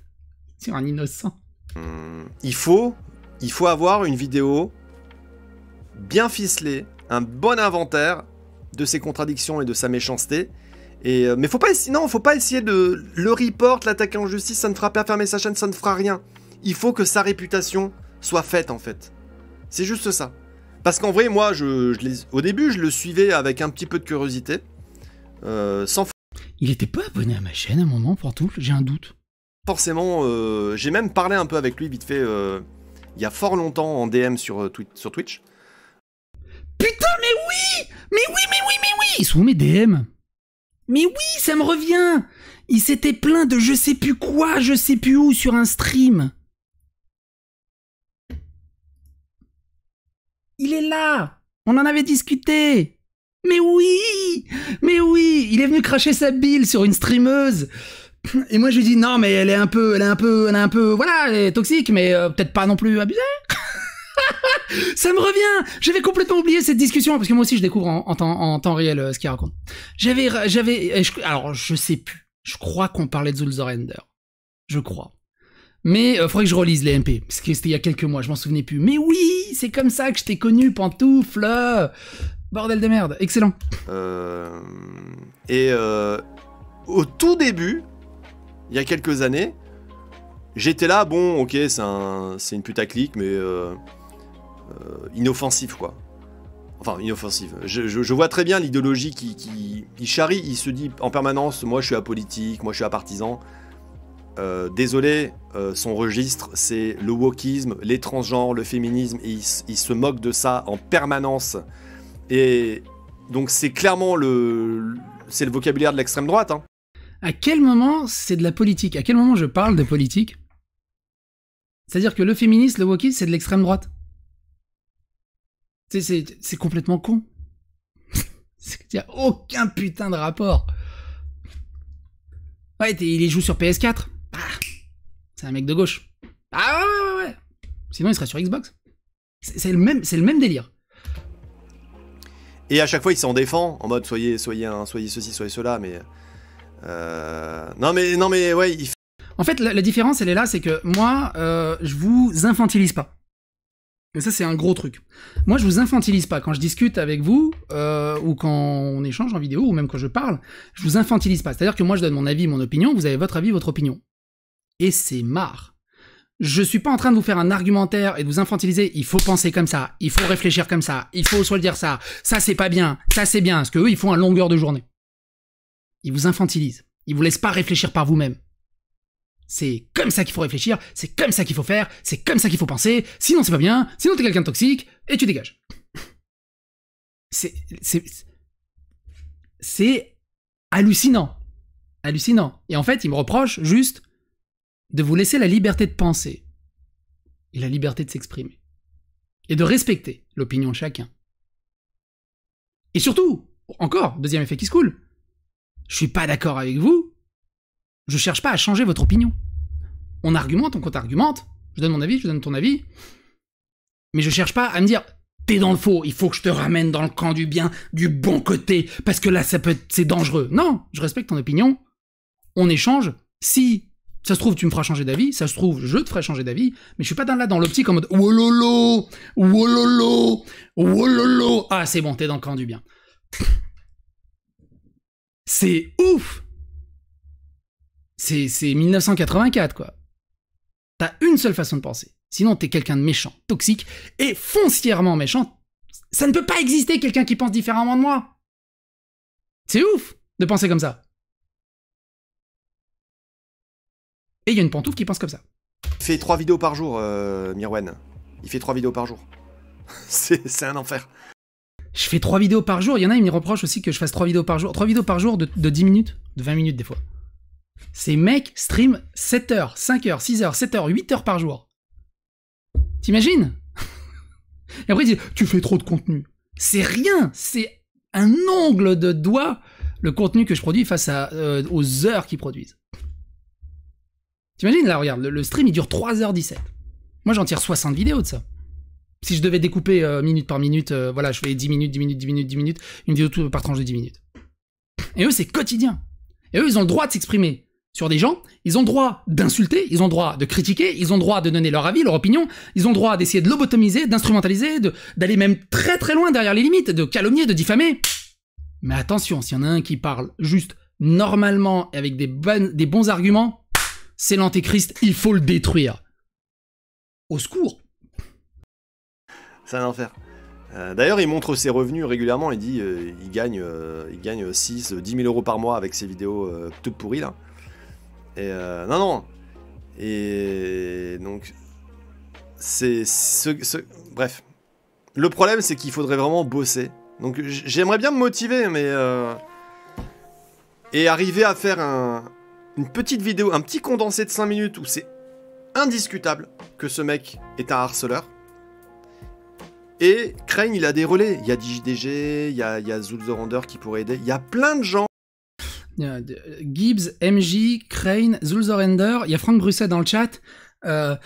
Sur un innocent. Il faut, il faut avoir une vidéo bien ficelée, un bon inventaire de ses contradictions et de sa méchanceté. Et, mais faut pas essayer, non, faut pas essayer de le report, l'attaquer en justice, ça ne fera pas fermer sa chaîne, ça ne fera rien. Il faut que sa réputation soit faite, en fait. C'est juste ça. Parce qu'en vrai, moi, je, je les, au début, je le suivais avec un petit peu de curiosité. Euh, sans... Il était pas abonné à ma chaîne à un moment, Pantoufle, j'ai un doute. Forcément, euh, j'ai même parlé un peu avec lui, vite fait, euh, il y a fort longtemps, en D M sur, euh, twi sur Twitch. Putain, mais oui Mais oui, mais oui, mais oui Ils sont où mes D M? Mais oui, ça me revient. Il s'était plaint de je sais plus quoi, je sais plus où sur un stream. Il est là. On en avait discuté. Mais oui, mais oui. Il est venu cracher sa bile sur une streameuse. Et moi je lui dis non mais elle est un peu, elle est un peu, elle est un peu, voilà, elle est toxique mais euh, peut-être pas non plus abusée. Ça me revient. J'avais complètement oublié cette discussion parce que moi aussi je découvre en, en, temps, en temps réel euh, ce qu'il raconte. J'avais, j'avais, alors je sais plus. Je crois qu'on parlait de Zulzorander. Je crois. Mais euh, faudrait que je relise les M P parce que c'était il y a quelques mois. Je m'en souvenais plus. Mais oui, c'est comme ça que je t'ai connu, Pantoufle. Bordel de merde. Excellent. Euh... Et euh... au tout début, il y a quelques années, j'étais là. Bon, ok, c'est un, c'est une putaclic, mais. Euh... Euh, inoffensive quoi. Enfin inoffensive. Je, je, je vois très bien l'idéologie qui, qui il charrie, il se dit en permanence moi je suis apolitique, moi je suis apartisan. Euh, désolé, euh, son registre c'est le wokisme, les transgenres, le féminisme, et il, il se moque de ça en permanence. Et donc c'est clairement le, c'est le vocabulaire de l'extrême droite. Hein. À quel moment c'est de la politique? À quel moment je parle de politique? C'est-à-dire que le féminisme, le wokisme c'est de l'extrême droite. C'est complètement con. Il n'y a aucun putain de rapport. Ouais, il les joue sur P S quatre. Ah, c'est un mec de gauche. Ah ouais, ouais, ouais. Sinon, il serait sur Xbox. C'est le même, c'est le même délire. Et à chaque fois, il s'en défend en mode soyez, soyez, un, soyez ceci, soyez cela. Mais euh... non, mais non, mais ouais. Il... En fait, la, la différence, elle est là, c'est que moi, euh, je vous infantilise pas. Mais ça, c'est un gros truc. Moi, je vous infantilise pas. Quand je discute avec vous, euh, ou quand on échange en vidéo, ou même quand je parle, je vous infantilise pas. C'est-à-dire que moi, je donne mon avis, mon opinion, vous avez votre avis, votre opinion. Et c'est marre. Je suis pas en train de vous faire un argumentaire et de vous infantiliser. Il faut penser comme ça, il faut réfléchir comme ça, il faut se le dire ça. Ça, c'est pas bien, ça, c'est bien. Parce qu'eux, ils font à longueur de journée. Ils vous infantilisent. Ils vous laissent pas réfléchir par vous-même. C'est comme ça qu'il faut réfléchir, c'est comme ça qu'il faut faire, c'est comme ça qu'il faut penser, sinon c'est pas bien, sinon t'es quelqu'un de toxique, et tu dégages. C'est... c'est... c'est hallucinant. Hallucinant. Et en fait, il me reproche juste de vous laisser la liberté de penser, et la liberté de s'exprimer, et de respecter l'opinion de chacun. Et surtout, encore, deuxième effet qui se coule, je suis pas d'accord avec vous, je cherche pas à changer votre opinion. On argumente, on contre-argumente. Je donne mon avis, je donne ton avis. Mais je cherche pas à me dire « T'es dans le faux, il faut que je te ramène dans le camp du bien, du bon côté, parce que là, ça peut c'est dangereux. » Non, je respecte ton opinion. On échange. Si ça se trouve, tu me feras changer d'avis. Ça se trouve, je te ferai changer d'avis. Mais je suis pas dans, là dans l'optique en mode « Wololo, wololo, wololo. » Ah, c'est bon, t'es dans le camp du bien. C'est ouf. C'est mille neuf cent quatre-vingt-quatre, quoi. T'as une seule façon de penser. Sinon, t'es quelqu'un de méchant, toxique, et foncièrement méchant. Ça ne peut pas exister, quelqu'un qui pense différemment de moi. C'est ouf de penser comme ça. Et il y a une Pantoufle qui pense comme ça. Il fait trois vidéos par jour, euh, Mirwen. Il fait trois vidéos par jour. C'est un enfer. Je fais trois vidéos par jour. Il y en a, ils me reprochent aussi que je fasse trois vidéos par jour. Trois vidéos par jour de, de dix minutes, de vingt minutes des fois. Ces mecs stream sept heures, cinq heures, six heures, sept heures, huit heures par jour. T'imagines? Et après, ils disent, tu fais trop de contenu. C'est rien, c'est un ongle de doigt le contenu que je produis face à, euh, aux heures qu'ils produisent. T'imagines, là, regarde, le, le stream, il dure trois heures dix-sept. Moi, j'en tire soixante vidéos de ça. Si je devais découper euh, minute par minute, euh, voilà, je fais dix minutes, dix minutes, dix minutes, dix minutes, une vidéo par tranche de dix minutes. Et eux, c'est quotidien. Et eux, ils ont le droit de s'exprimer sur des gens, ils ont le droit d'insulter, ils ont le droit de critiquer, ils ont le droit de donner leur avis, leur opinion, ils ont le droit d'essayer de lobotomiser, d'instrumentaliser, d'aller même très très loin derrière les limites, de calomnier, de diffamer. Mais attention, s'il y en a un qui parle juste normalement et avec des, bonnes, des bons arguments, c'est l'antéchrist, il faut le détruire. Au secours. C'est un enfer. Euh, D'ailleurs, il montre ses revenus régulièrement, il dit euh, il gagne, euh, il gagne six, dix mille euros par mois avec ses vidéos euh, toutes pourries là. Et euh, non, non. Et donc, c'est... Ce, ce, bref. Le problème, c'est qu'il faudrait vraiment bosser. Donc, j'aimerais bien me motiver, mais... Euh, et arriver à faire un, une petite vidéo, un petit condensé de cinq minutes où c'est indiscutable que ce mec est un harceleur. Et Krayn, il a des relais. Il y a DigiDG, il y a, il y a Zulzorander qui pourrait aider. Il y a plein de gens. Euh, Gibbs, M J, Krayn, Zulzorander, il y a Franck Brusset dans le chat. Euh,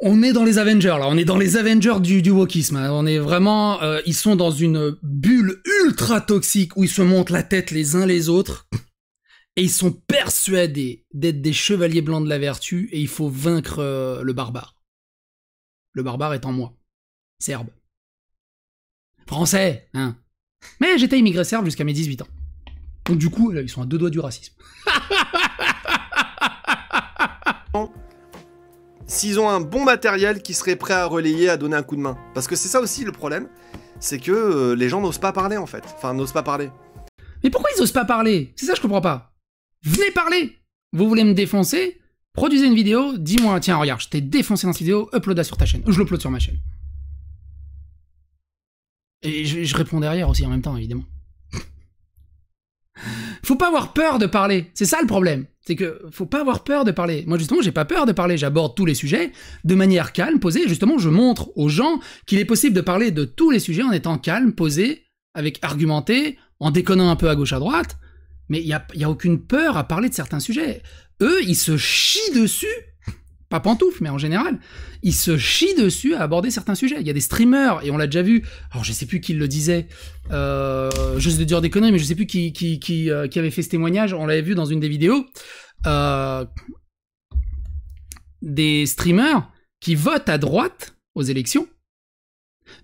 on est dans les Avengers, là. On est dans les Avengers du, du wokisme. Hein. On est vraiment... Euh, ils sont dans une bulle ultra toxique où ils se montent la tête les uns les autres. Et ils sont persuadés d'être des chevaliers blancs de la vertu et il faut vaincre euh, le barbare. Le barbare est en moi. Serbe. Français, hein. Mais j'étais immigré serbe jusqu'à mes dix-huit ans. Donc du coup, là, ils sont à deux doigts du racisme. S'ils ont un bon matériel qui serait prêt à relayer, à donner un coup de main. Parce que c'est ça aussi le problème, c'est que euh, les gens n'osent pas parler en fait. Enfin, n'osent pas parler. Mais pourquoi ils n'osent pas parler? C'est ça je comprends pas. Venez parler. Vous voulez me défoncer? Produisez une vidéo, dis-moi, tiens regarde, je t'ai défoncé dans cette vidéo, uploada sur ta chaîne. Je l'upload sur ma chaîne. Et je, je réponds derrière aussi en même temps, évidemment. Faut pas avoir peur de parler, c'est ça le problème, c'est que faut pas avoir peur de parler. Moi justement j'ai pas peur de parler, j'aborde tous les sujets de manière calme, posée, justement je montre aux gens qu'il est possible de parler de tous les sujets en étant calme, posé, avec argumenté, en déconnant un peu à gauche à droite, mais il n'y a, y a aucune peur à parler de certains sujets. Eux ils se chient dessus, pas Pantoufle mais en général, ils se chient dessus à aborder certains sujets. Il y a des streamers, et on l'a déjà vu, alors je sais plus qui le disait, euh, je sais de dire des conneries, mais je sais plus qui, qui, qui, euh, qui avait fait ce témoignage, on l'avait vu dans une des vidéos, euh, des streamers qui votent à droite aux élections,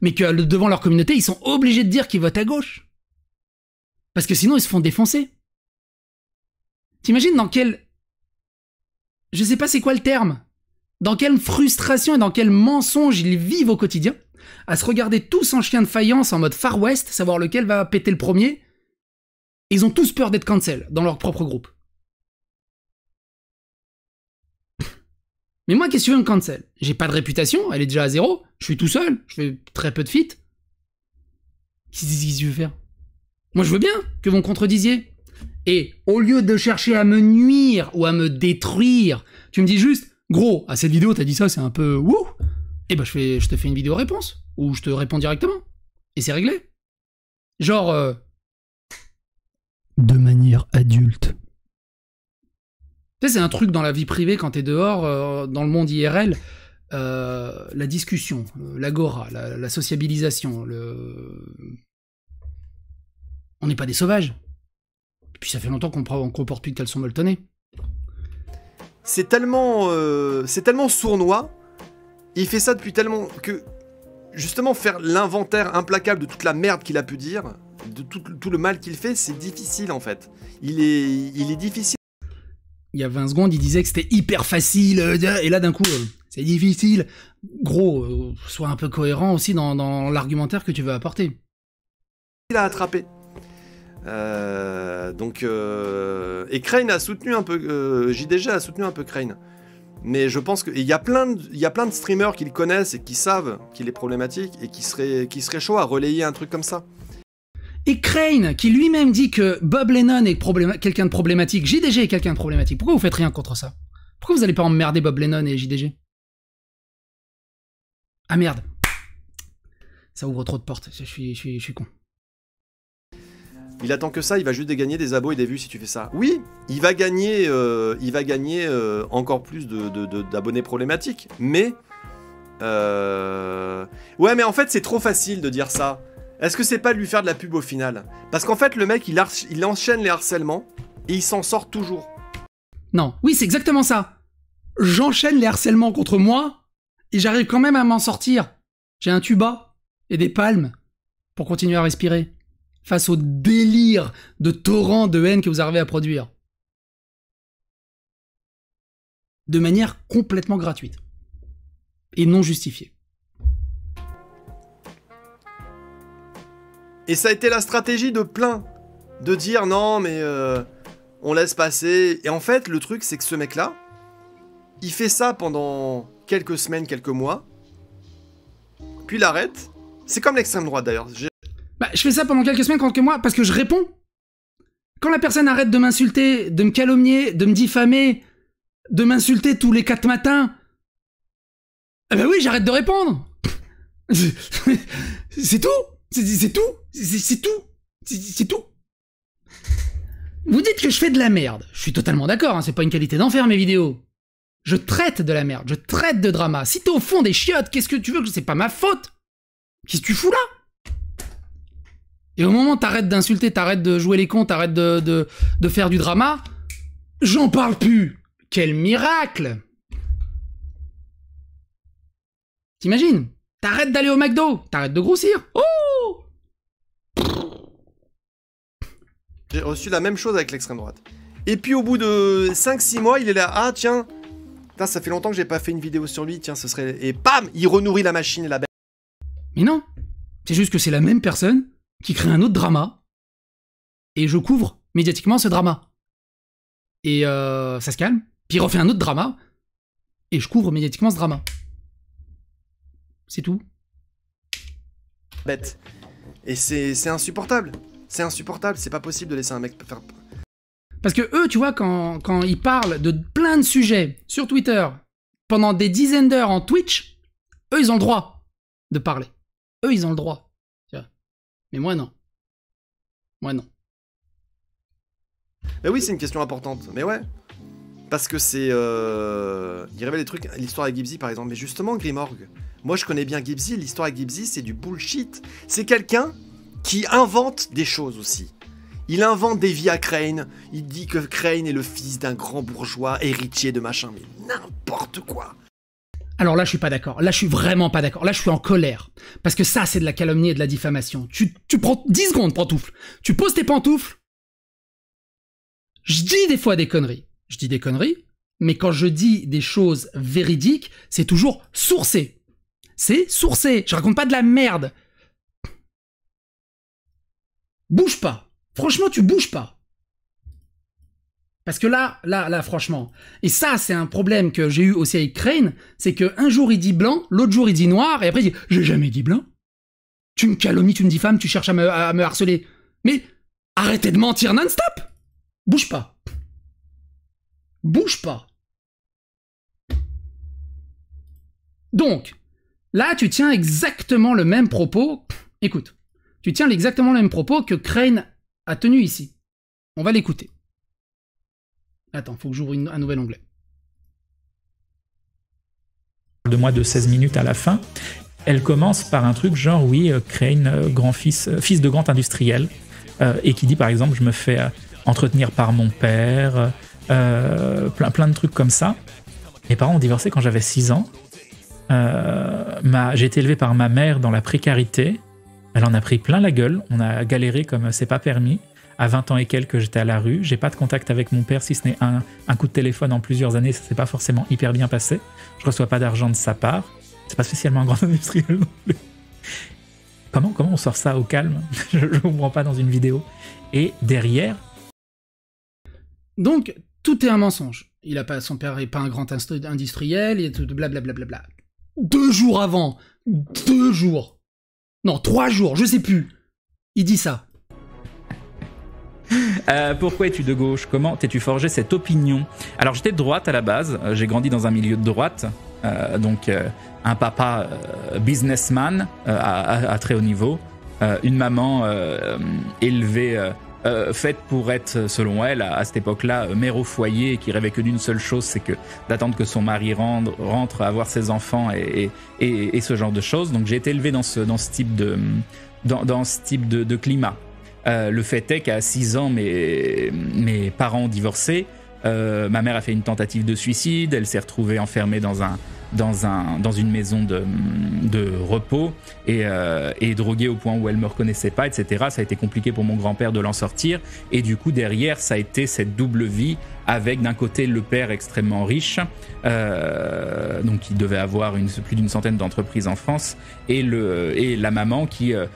mais que devant leur communauté, ils sont obligés de dire qu'ils votent à gauche. Parce que sinon, ils se font défoncer. T'imagines dans quel... Je sais pas c'est quoi le terme. Dans quelle frustration et dans quel mensonge ils vivent au quotidien, à se regarder tous en chien de faïence en mode Far West, savoir lequel va péter le premier. Ils ont tous peur d'être cancel dans leur propre groupe. Mais moi, qu'est-ce que tu veux me cancel? J'ai pas de réputation, elle est déjà à zéro, je suis tout seul, je fais très peu de feats. Qu'est-ce que tu veux faire? Moi, je veux bien que vous me contredisiez. Et au lieu de chercher à me nuire ou à me détruire, tu me dis juste... Gros, à cette vidéo, t'as dit ça, c'est un peu wouh. Et ben, je, fais, je te fais une vidéo réponse, ou je te réponds directement, et c'est réglé. Genre... Euh... De manière adulte. Tu sais, c'est un truc dans la vie privée, quand t'es dehors, euh, dans le monde I R L, euh, la discussion, l'agora, la, la sociabilisation, le... On n'est pas des sauvages. Et puis ça fait longtemps qu'on ne comporte plus de caleçon molletonné. C'est tellement, euh, c'est tellement sournois, il fait ça depuis tellement que, justement, faire l'inventaire implacable de toute la merde qu'il a pu dire, de tout, tout le mal qu'il fait, c'est difficile, en fait. Il est, il est difficile. Il y a vingt secondes, il disait que c'était hyper facile, et là, d'un coup, euh, c'est difficile. Gros, euh, sois un peu cohérent aussi dans, dans l'argumentaire que tu veux apporter. Il a attrapé. Euh, donc euh, et Krayn a soutenu un peu euh, J D G a soutenu un peu Krayn, mais je pense que il y a plein de il y a plein de streamers qui le connaissent et qui savent qu'il est problématique et qui serait qui serait chaud à relayer un truc comme ça. Et Krayn qui lui-même dit que Bob Lennon est quelqu'un de problématique, J D G est quelqu'un de problématique. Pourquoi vous faites rien contre ça? Pourquoi vous allez pas emmerder Bob Lennon et J D G? Ah merde, ça ouvre trop de portes. Je suis je suis je suis con. Il attend que ça, il va juste gagner des abos et des vues si tu fais ça. Oui, il va gagner, euh, il va gagner euh, encore plus de, de, de, d'abonnés problématiques. Mais... Euh... Ouais, mais en fait, c'est trop facile de dire ça. Est-ce que c'est pas de lui faire de la pub au final? Parce qu'en fait, le mec, il, il enchaîne les harcèlements. et il s'en sort toujours. Non, oui, c'est exactement ça. J'enchaîne les harcèlements contre moi et j'arrive quand même à m'en sortir. J'ai un tuba et des palmes pour continuer à respirer face au délire de torrent de haine que vous arrivez à produire. De manière complètement gratuite et non justifiée. Et ça a été la stratégie de plein, de dire non mais euh, on laisse passer. Et en fait le truc c'est que ce mec là, il fait ça pendant quelques semaines, quelques mois, puis il arrête. C'est comme l'extrême droite d'ailleurs. Bah je fais ça pendant quelques semaines, quelques mois parce que je réponds. Quand la personne arrête de m'insulter, de me calomnier, de me diffamer, de m'insulter tous les quatre matins, eh ben oui j'arrête de répondre. C'est tout. C'est tout, c'est tout, c'est tout. Vous dites que je fais de la merde. Je suis totalement d'accord, hein, c'est pas une qualité d'enfer mes vidéos. Je traite de la merde, je traite de drama. Si t'es au fond des chiottes, qu'est-ce que tu veux que c'est pas ma faute? Qu'est-ce que tu fous là? Et au moment où t'arrêtes d'insulter, t'arrêtes de jouer les cons, t'arrêtes de, de, de faire du drama, j'en parle plus. Quel miracle! T'imagines? T'arrêtes d'aller au McDo, t'arrêtes de grossir. Oh! J'ai reçu la même chose avec l'extrême droite. Et puis au bout de cinq six mois, il est là, ah tiens, putain, ça fait longtemps que j'ai pas fait une vidéo sur lui, tiens, ce serait... Et bam, il renourrit la machine et la bête. Mais non, c'est juste que c'est la même personne qui crée un autre drama, et je couvre médiatiquement ce drama. Et euh, ça se calme, puis il refait un autre drama, et je couvre médiatiquement ce drama. C'est tout. Bête. Et c'est insupportable. C'est insupportable, c'est pas possible de laisser un mec faire... Parce que eux, tu vois, quand, quand ils parlent de plein de sujets sur Twitter, pendant des dizaines d'heures en Twitch, eux, ils ont le droit de parler. Eux, ils ont le droit. Mais moi, non. Moi, non. Mais oui, c'est une question importante, mais ouais. Parce que c'est... Euh... Il révèle des trucs, l'histoire avec Gibsy, par exemple. Mais justement, Grimorgue, moi, je connais bien Gibsy, l'histoire avec Gibsy, c'est du bullshit. C'est quelqu'un... qui invente des choses aussi. Il invente des vies à Krayn, il dit que Krayn est le fils d'un grand bourgeois, héritier de machin, mais n'importe quoi. Alors là, je suis pas d'accord, là, je suis vraiment pas d'accord, là, je suis en colère, parce que ça, c'est de la calomnie et de la diffamation. Tu, tu prends dix secondes, Pantoufle, tu poses tes pantoufles, je dis des fois des conneries, je dis des conneries, mais quand je dis des choses véridiques, c'est toujours sourcé. C'est sourcé, je raconte pas de la merde. Bouge pas. Franchement, tu bouges pas. Parce que là, là, là, franchement. Et ça, c'est un problème que j'ai eu aussi avec Krayn, c'est qu'un jour, il dit blanc, l'autre jour, il dit noir, et après, il dit « J'ai jamais dit blanc. Tu me calomnies, tu me diffames, tu cherches à me, à me harceler. Mais arrêtez de mentir non-stop. Bouge pas. Bouge pas. » Donc, là, tu tiens exactement le même propos. Écoute. Tu tiens exactement le même propos que Krayn a tenu ici. On va l'écouter. Attends, faut que j'ouvre un nouvel onglet. De moi de seize minutes à la fin, elle commence par un truc genre, oui, Krayn, grand-fils, fils de grand industriel, euh, et qui dit par exemple, je me fais entretenir par mon père, euh, plein, plein de trucs comme ça. Mes parents ont divorcé quand j'avais six ans. Euh, ma, j'ai été élevé par ma mère dans la précarité. Elle en a pris plein la gueule, on a galéré comme c'est pas permis. À vingt ans et quelques, j'étais à la rue, j'ai pas de contact avec mon père, si ce n'est un, un coup de téléphone en plusieurs années, ça s'est pas forcément hyper bien passé. Je reçois pas d'argent de sa part, c'est pas spécialement un grand industriel non plus. Comment, comment on sort ça au calme? Je ne comprends pas dans une vidéo. Et derrière... Donc, tout est un mensonge. Il a pas, son père n'est pas un grand industriel, et tout blablabla. Bla bla bla. Deux jours avant, deux jours Non, trois jours, je sais plus. Il dit ça. Euh, pourquoi es-tu de gauche? Comment t'es-tu forgé cette opinion? Alors j'étais de droite à la base, j'ai grandi dans un milieu de droite, euh, donc euh, un papa euh, businessman euh, à, à, à très haut niveau, euh, une maman euh, élevée, euh, euh, faite pour être, selon elle, à, à cette époque-là, mère au foyer, qui rêvait que d'une seule chose, c'est que d'attendre que son mari rentre, rentre avoir ses enfants et, et, et, et ce genre de choses. Donc j'ai été élevé dans ce, dans ce type de, dans, dans ce type de, de climat. Euh, le fait est qu'à six ans, mes, mes parents ont divorcé. Euh, ma mère a fait une tentative de suicide. Elle s'est retrouvée enfermée dans un... Dans, un, dans une maison de, de repos et, euh, et droguée au point où elle ne me reconnaissait pas, et cetera. Ça a été compliqué pour mon grand-père de l'en sortir. Et du coup, derrière, ça a été cette double vie avec, d'un côté, le père extrêmement riche, euh, donc qui devait avoir une, plus d'une centaine d'entreprises en France, et, le, et la maman qui euh,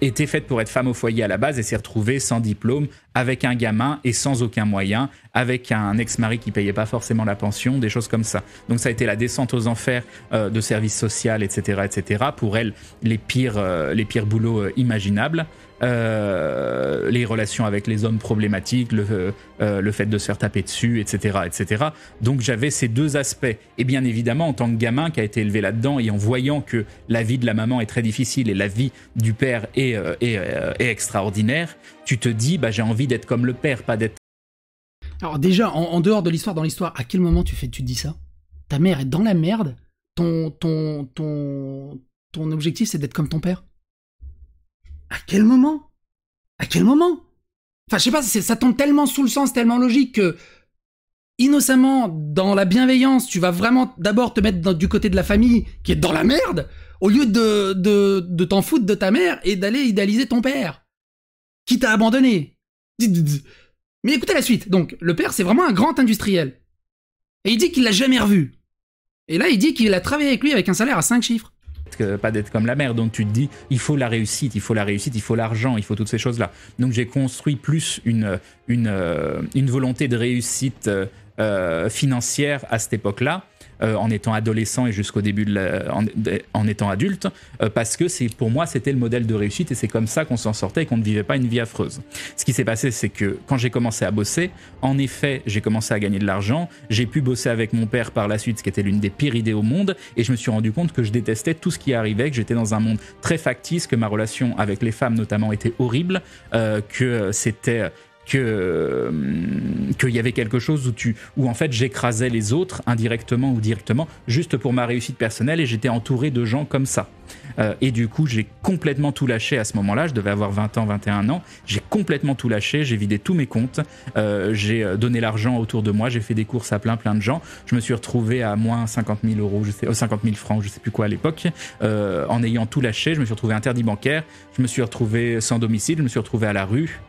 était faite pour être femme au foyer à la base et s'est retrouvée sans diplôme, avec un gamin et sans aucun moyen, avec un ex-mari qui ne payait pas forcément la pension, des choses comme ça. Donc ça a été la descente aux enfers de services sociaux, et cetera, et cetera. Pour elle, les pires, euh, les pires boulots euh, imaginables, euh, les relations avec les hommes problématiques, le, euh, le fait de se faire taper dessus, et cetera, et cetera. Donc j'avais ces deux aspects. Et bien évidemment, en tant que gamin qui a été élevé là-dedans et en voyant que la vie de la maman est très difficile et la vie du père est, euh, est, euh, est extraordinaire, tu te dis, bah, j'ai envie d'être comme le père, pas d'être... Alors déjà, en, en dehors de l'histoire, dans l'histoire, à quel moment tu, fais, tu te dis ça ? Ta mère est dans la merde, ton, ton, ton, ton objectif c'est d'être comme ton père. À quel moment ? À quel moment ? Enfin, je sais pas, ça tombe tellement sous le sens, tellement logique que, innocemment, dans la bienveillance, tu vas vraiment d'abord te mettre dans, du côté de la famille qui est dans la merde, au lieu de, de, de t'en foutre de ta mère et d'aller idéaliser ton père, qui t'a abandonné. Mais écoutez la suite. Donc, le père, c'est vraiment un grand industriel. Et il dit qu'il l'a jamais revu. Et là, il dit qu'il a travaillé avec lui avec un salaire à cinq chiffres. Pas d'être comme la mère, donc tu te dis, il faut la réussite, il faut la réussite, il faut l'argent, il faut toutes ces choses-là. Donc j'ai construit plus une, une, une volonté de réussite euh, financière à cette époque-là, euh, en étant adolescent et jusqu'au début, de la, en, de, en étant adulte, euh, parce que c'est, pour moi, c'était le modèle de réussite et c'est comme ça qu'on s'en sortait et qu'on ne vivait pas une vie affreuse. Ce qui s'est passé, c'est que quand j'ai commencé à bosser, en effet, j'ai commencé à gagner de l'argent, j'ai pu bosser avec mon père par la suite, ce qui était l'une des pires idées au monde, et je me suis rendu compte que je détestais tout ce qui arrivait, que j'étais dans un monde très factice, que ma relation avec les femmes notamment était horrible, euh, que c'était... que qu'il y avait quelque chose où tu où en fait j'écrasais les autres indirectement ou directement juste pour ma réussite personnelle et j'étais entouré de gens comme ça euh, et du coup j'ai complètement tout lâché à ce moment-là. Je devais avoir vingt ans, vingt et un ans, j'ai complètement tout lâché, j'ai vidé tous mes comptes, euh, j'ai donné l'argent autour de moi, j'ai fait des courses à plein plein de gens, je me suis retrouvé à moins cinquante mille euros, je sais, oh, cinquante mille francs, je sais plus quoi à l'époque, euh, en ayant tout lâché. Je me suis retrouvé interdit bancaire, je me suis retrouvé sans domicile, je me suis retrouvé à la rue.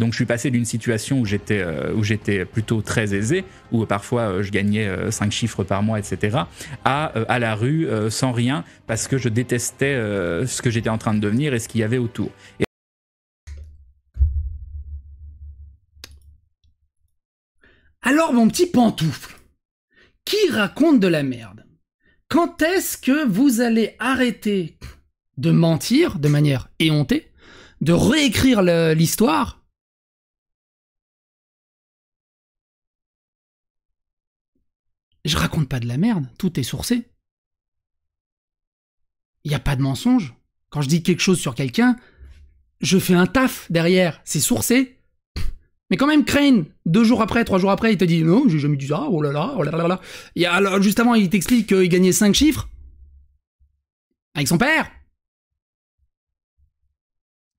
Donc je suis passé d'une situation où j'étais, euh, où j'étais plutôt très aisé, où parfois euh, je gagnais euh, cinq chiffres par mois, et cetera, à, euh, à la rue, euh, sans rien, parce que je détestais euh, ce que j'étais en train de devenir et ce qu'il y avait autour. Et... Alors mon petit pantoufle, qui raconte de la merde ? Quand est-ce que vous allez arrêter de mentir de manière éhontée, de réécrire le, l'histoire ? Je raconte pas de la merde, tout est sourcé. Il n'y a pas de mensonge. Quand je dis quelque chose sur quelqu'un, je fais un taf derrière, c'est sourcé. Mais quand même, Krayn, deux jours après, trois jours après, il te dit « Non, j'ai jamais dit ça, oh là là, oh là là là là ». Juste avant, il t'explique qu'il gagnait cinq chiffres avec son père.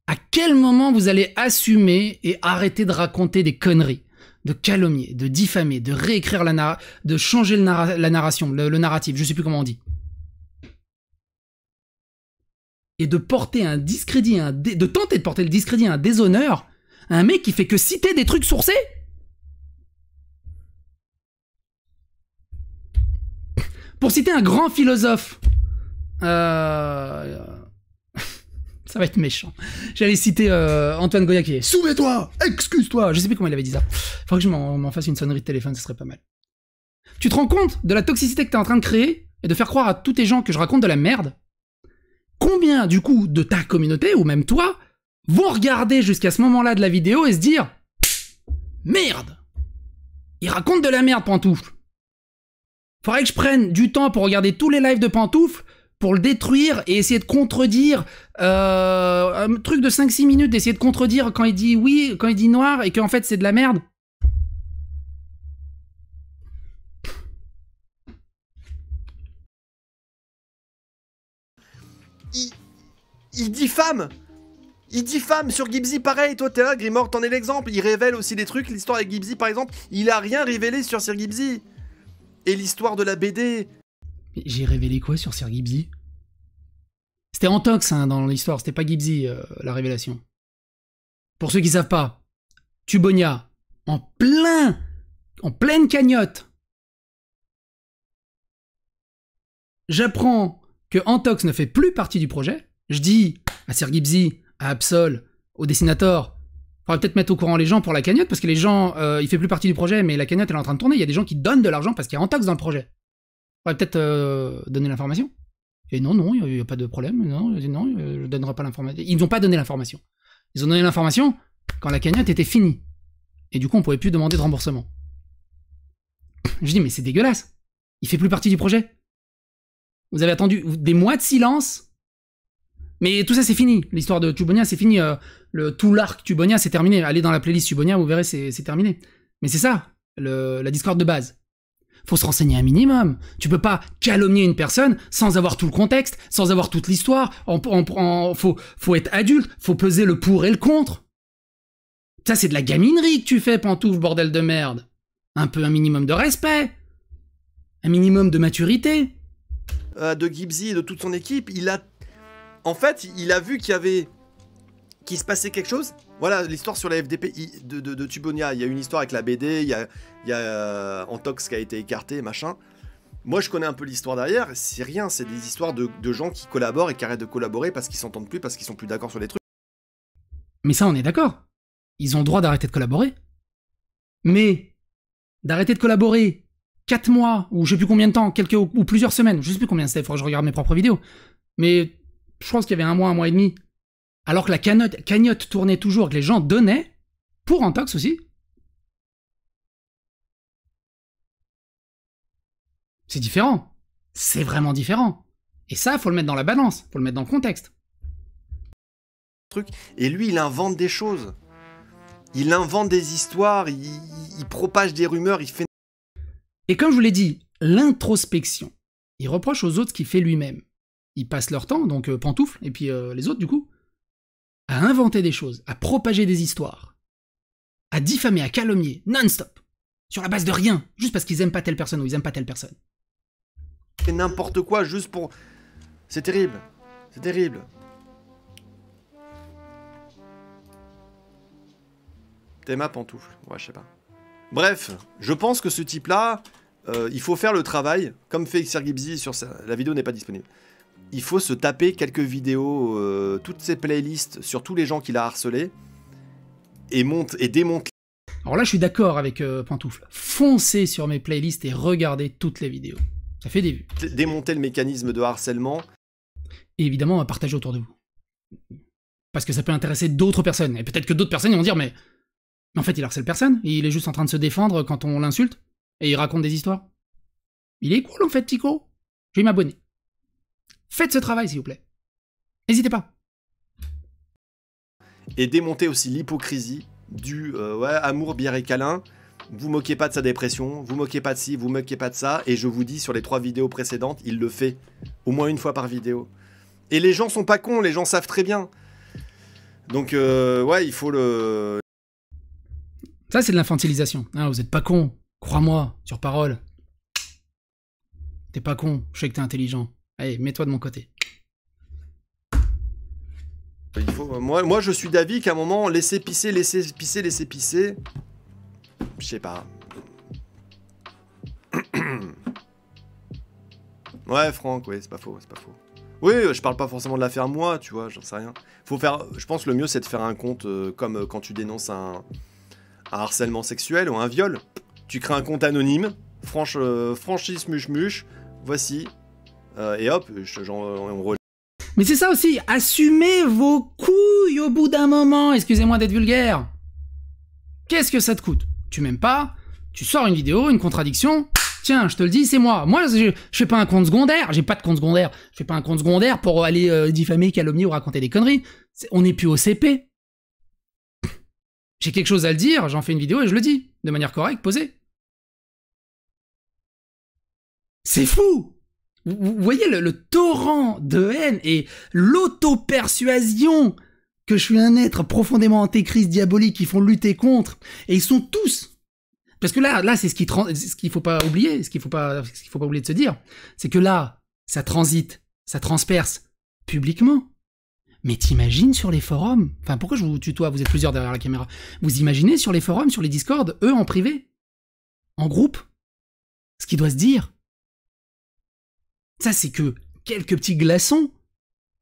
À quel moment vous allez assumer et arrêter de raconter des conneries ? De calomnier, de diffamer, de réécrire la narration, de changer le narra- la narration, le, le narratif, je sais plus comment on dit. Et de porter un discrédit, un dé- de tenter de porter le discrédit, un déshonneur, à un mec qui fait que citer des trucs sourcés. Pour citer un grand philosophe, euh... ça va être méchant. J'allais citer euh, Antoine Goya qui est « Soumets-toi, excuse-toi ». Je sais plus comment il avait dit ça. Faudrait que je m'en, m'en fasse une sonnerie de téléphone, ce serait pas mal. Tu te rends compte de la toxicité que t'es en train de créer et de faire croire à tous tes gens que je raconte de la merde ? Combien, du coup, de ta communauté, ou même toi, vont regarder jusqu'à ce moment-là de la vidéo et se dire « Merde ! Il raconte de la merde, Pantoufle !» Faudrait que je prenne du temps pour regarder tous les lives de Pantoufle pour le détruire et essayer de contredire euh, un truc de cinq six minutes, d'essayer de contredire quand il dit oui, quand il dit noir et qu'en fait c'est de la merde. Il, il diffame Il diffame sur Gibsy, pareil, toi t'es là, Grimor, t'en es l'exemple. Il révèle aussi des trucs, l'histoire avec Gibsy par exemple, il a rien révélé sur Sir Gibsy. Et l'histoire de la B D. J'ai révélé quoi sur Sir Gibsy? C'était Antox hein, dans l'histoire, c'était pas Gibsy euh, la révélation. Pour ceux qui savent pas, Tubonia, en plein, en pleine cagnotte. J'apprends que Antox ne fait plus partie du projet. Je dis à Sir Gibsy, à Absol, au Dessinator, faudrait peut-être mettre au courant les gens pour la cagnotte, parce que les gens, euh, il fait plus partie du projet, mais la cagnotte elle est en train de tourner, il y a des gens qui donnent de l'argent parce qu'il y a Antox dans le projet. Faudrait peut-être euh, donner l'information. Et non, non, il n'y a, a pas de problème, non, non, je ne donnerai pas l'information. Ils n'ont pas donné l'information. Ils ont donné l'information quand la cagnotte était finie. Et du coup, on ne pouvait plus demander de remboursement. Je dis, mais c'est dégueulasse. Il fait plus partie du projet. Vous avez attendu des mois de silence. Mais tout ça, c'est fini. L'histoire de Tubonia, c'est fini. Euh, le, tout l'arc Tubonia, c'est terminé. Allez dans la playlist Tubonia, vous verrez, c'est terminé. Mais c'est ça, le, la discorde de base. Faut se renseigner un minimum. Tu peux pas calomnier une personne sans avoir tout le contexte, sans avoir toute l'histoire. En, en, en, faut, faut être adulte, faut peser le pour et le contre. Ça, c'est de la gaminerie que tu fais, Pantoufle, bordel de merde. Un peu un minimum de respect. Un minimum de maturité. Euh, de Gibsy et de toute son équipe, il a... En fait, il a vu qu'il y avait... qu'il se passait quelque chose. Voilà, l'histoire sur la F D P de, de, de Tubonia. Il y a une histoire avec la B D, il y a, il y a euh, Antox qui a été écarté, machin. Moi, je connais un peu l'histoire derrière. C'est rien, c'est des histoires de, de gens qui collaborent et qui arrêtent de collaborer parce qu'ils s'entendent plus, parce qu'ils sont plus d'accord sur les trucs. Mais ça, on est d'accord. Ils ont le droit d'arrêter de collaborer. Mais d'arrêter de collaborer quatre mois, ou je sais plus combien de temps, quelques ou plusieurs semaines, je sais plus combien c'était, il faudrait que je regarde mes propres vidéos. Mais je pense qu'il y avait un mois, un mois et demi. Alors que la cagnotte, cagnotte tournait toujours, que les gens donnaient, pour Antox aussi. C'est différent. C'est vraiment différent. Et ça, faut le mettre dans la balance, faut le mettre dans le contexte. Truc. Et lui, il invente des choses. Il invente des histoires, il, il propage des rumeurs, il fait... Et comme je vous l'ai dit, l'introspection. Il reproche aux autres ce qu'il fait lui-même. Ils passent leur temps, donc euh, Pantoufle, et puis euh, les autres du coup, à inventer des choses, à propager des histoires, à diffamer, à calomnier, non-stop, sur la base de rien, juste parce qu'ils aiment pas telle personne ou ils aiment pas telle personne. Et n'importe quoi, juste pour... C'est terrible, c'est terrible. T'es ma Pantoufle, ouais, je sais pas. Bref, je pense que ce type-là, euh, il faut faire le travail, comme fait Sir Gibsy sur sa... La vidéo n'est pas disponible. Il faut se taper quelques vidéos, euh, toutes ces playlists sur tous les gens qu'il a harcelés, et monte et démonte. Alors là, je suis d'accord avec euh, Pantoufle. Foncez sur mes playlists et regardez toutes les vidéos. Ça fait des vues. Démonter le mécanisme de harcèlement. Et évidemment, à partager autour de vous. Parce que ça peut intéresser d'autres personnes. Et peut-être que d'autres personnes vont dire, mais... mais en fait, il harcèle personne. Il est juste en train de se défendre quand on l'insulte. Et il raconte des histoires. Il est cool, en fait, Tico. Je vais m'abonner. Faites ce travail, s'il vous plaît. N'hésitez pas. Et démonter aussi l'hypocrisie du euh, ouais, amour, bière et câlin. Vous moquez pas de sa dépression, vous moquez pas de ci, vous moquez pas de ça. Et je vous dis, sur les trois vidéos précédentes, il le fait. Au moins une fois par vidéo. Et les gens sont pas cons, les gens savent très bien. Donc, euh, ouais, il faut le... Ça, c'est de l'infantilisation. Hein, vous êtes pas con. Crois-moi, sur parole. T'es pas con, je sais que t'es intelligent. Allez, mets-toi de mon côté. Il faut, moi, moi, je suis d'avis qu'à un moment, laisser pisser, laisser pisser, laisser pisser... Je sais pas. Ouais, Franck, oui, c'est pas faux, c'est pas faux. Oui, je parle pas forcément de l'affaire moi, tu vois, j'en sais rien. Faut faire... Je pense que le mieux, c'est de faire un compte euh, comme euh, quand tu dénonces un... un harcèlement sexuel ou un viol. Tu crées un compte anonyme, franche, euh, franchise muche-muche, voici... Euh, et hop, je, genre, on relève. Mais c'est ça aussi, assumez vos couilles au bout d'un moment, excusez-moi d'être vulgaire. Qu'est-ce que ça te coûte? Tu m'aimes pas, tu sors une vidéo, une contradiction, tiens, je te le dis, c'est moi. Moi, je, je fais pas un compte secondaire, j'ai pas de compte secondaire, je fais pas un compte secondaire pour aller euh, diffamer, calomnier ou raconter des conneries. Est, on n'est plus au C P. J'ai quelque chose à le dire, j'en fais une vidéo et je le dis, de manière correcte, posée. C'est fou! Vous voyez le, le torrent de haine et l'auto-persuasion que je suis un être profondément antéchrist, diabolique, qu'il faut lutter contre, et ils sont tous... Parce que là, là c'est ce qu'il ce qu'il faut pas oublier, ce qu'il faut pas, ce qu'il faut pas oublier de se dire, c'est que là, ça transite, ça transperce publiquement. Mais t'imagines sur les forums, enfin pourquoi je vous tutoie, vous êtes plusieurs derrière la caméra, vous imaginez sur les forums, sur les discords, eux en privé, en groupe, ce qui doit se dire. Ça c'est que quelques petits glaçons,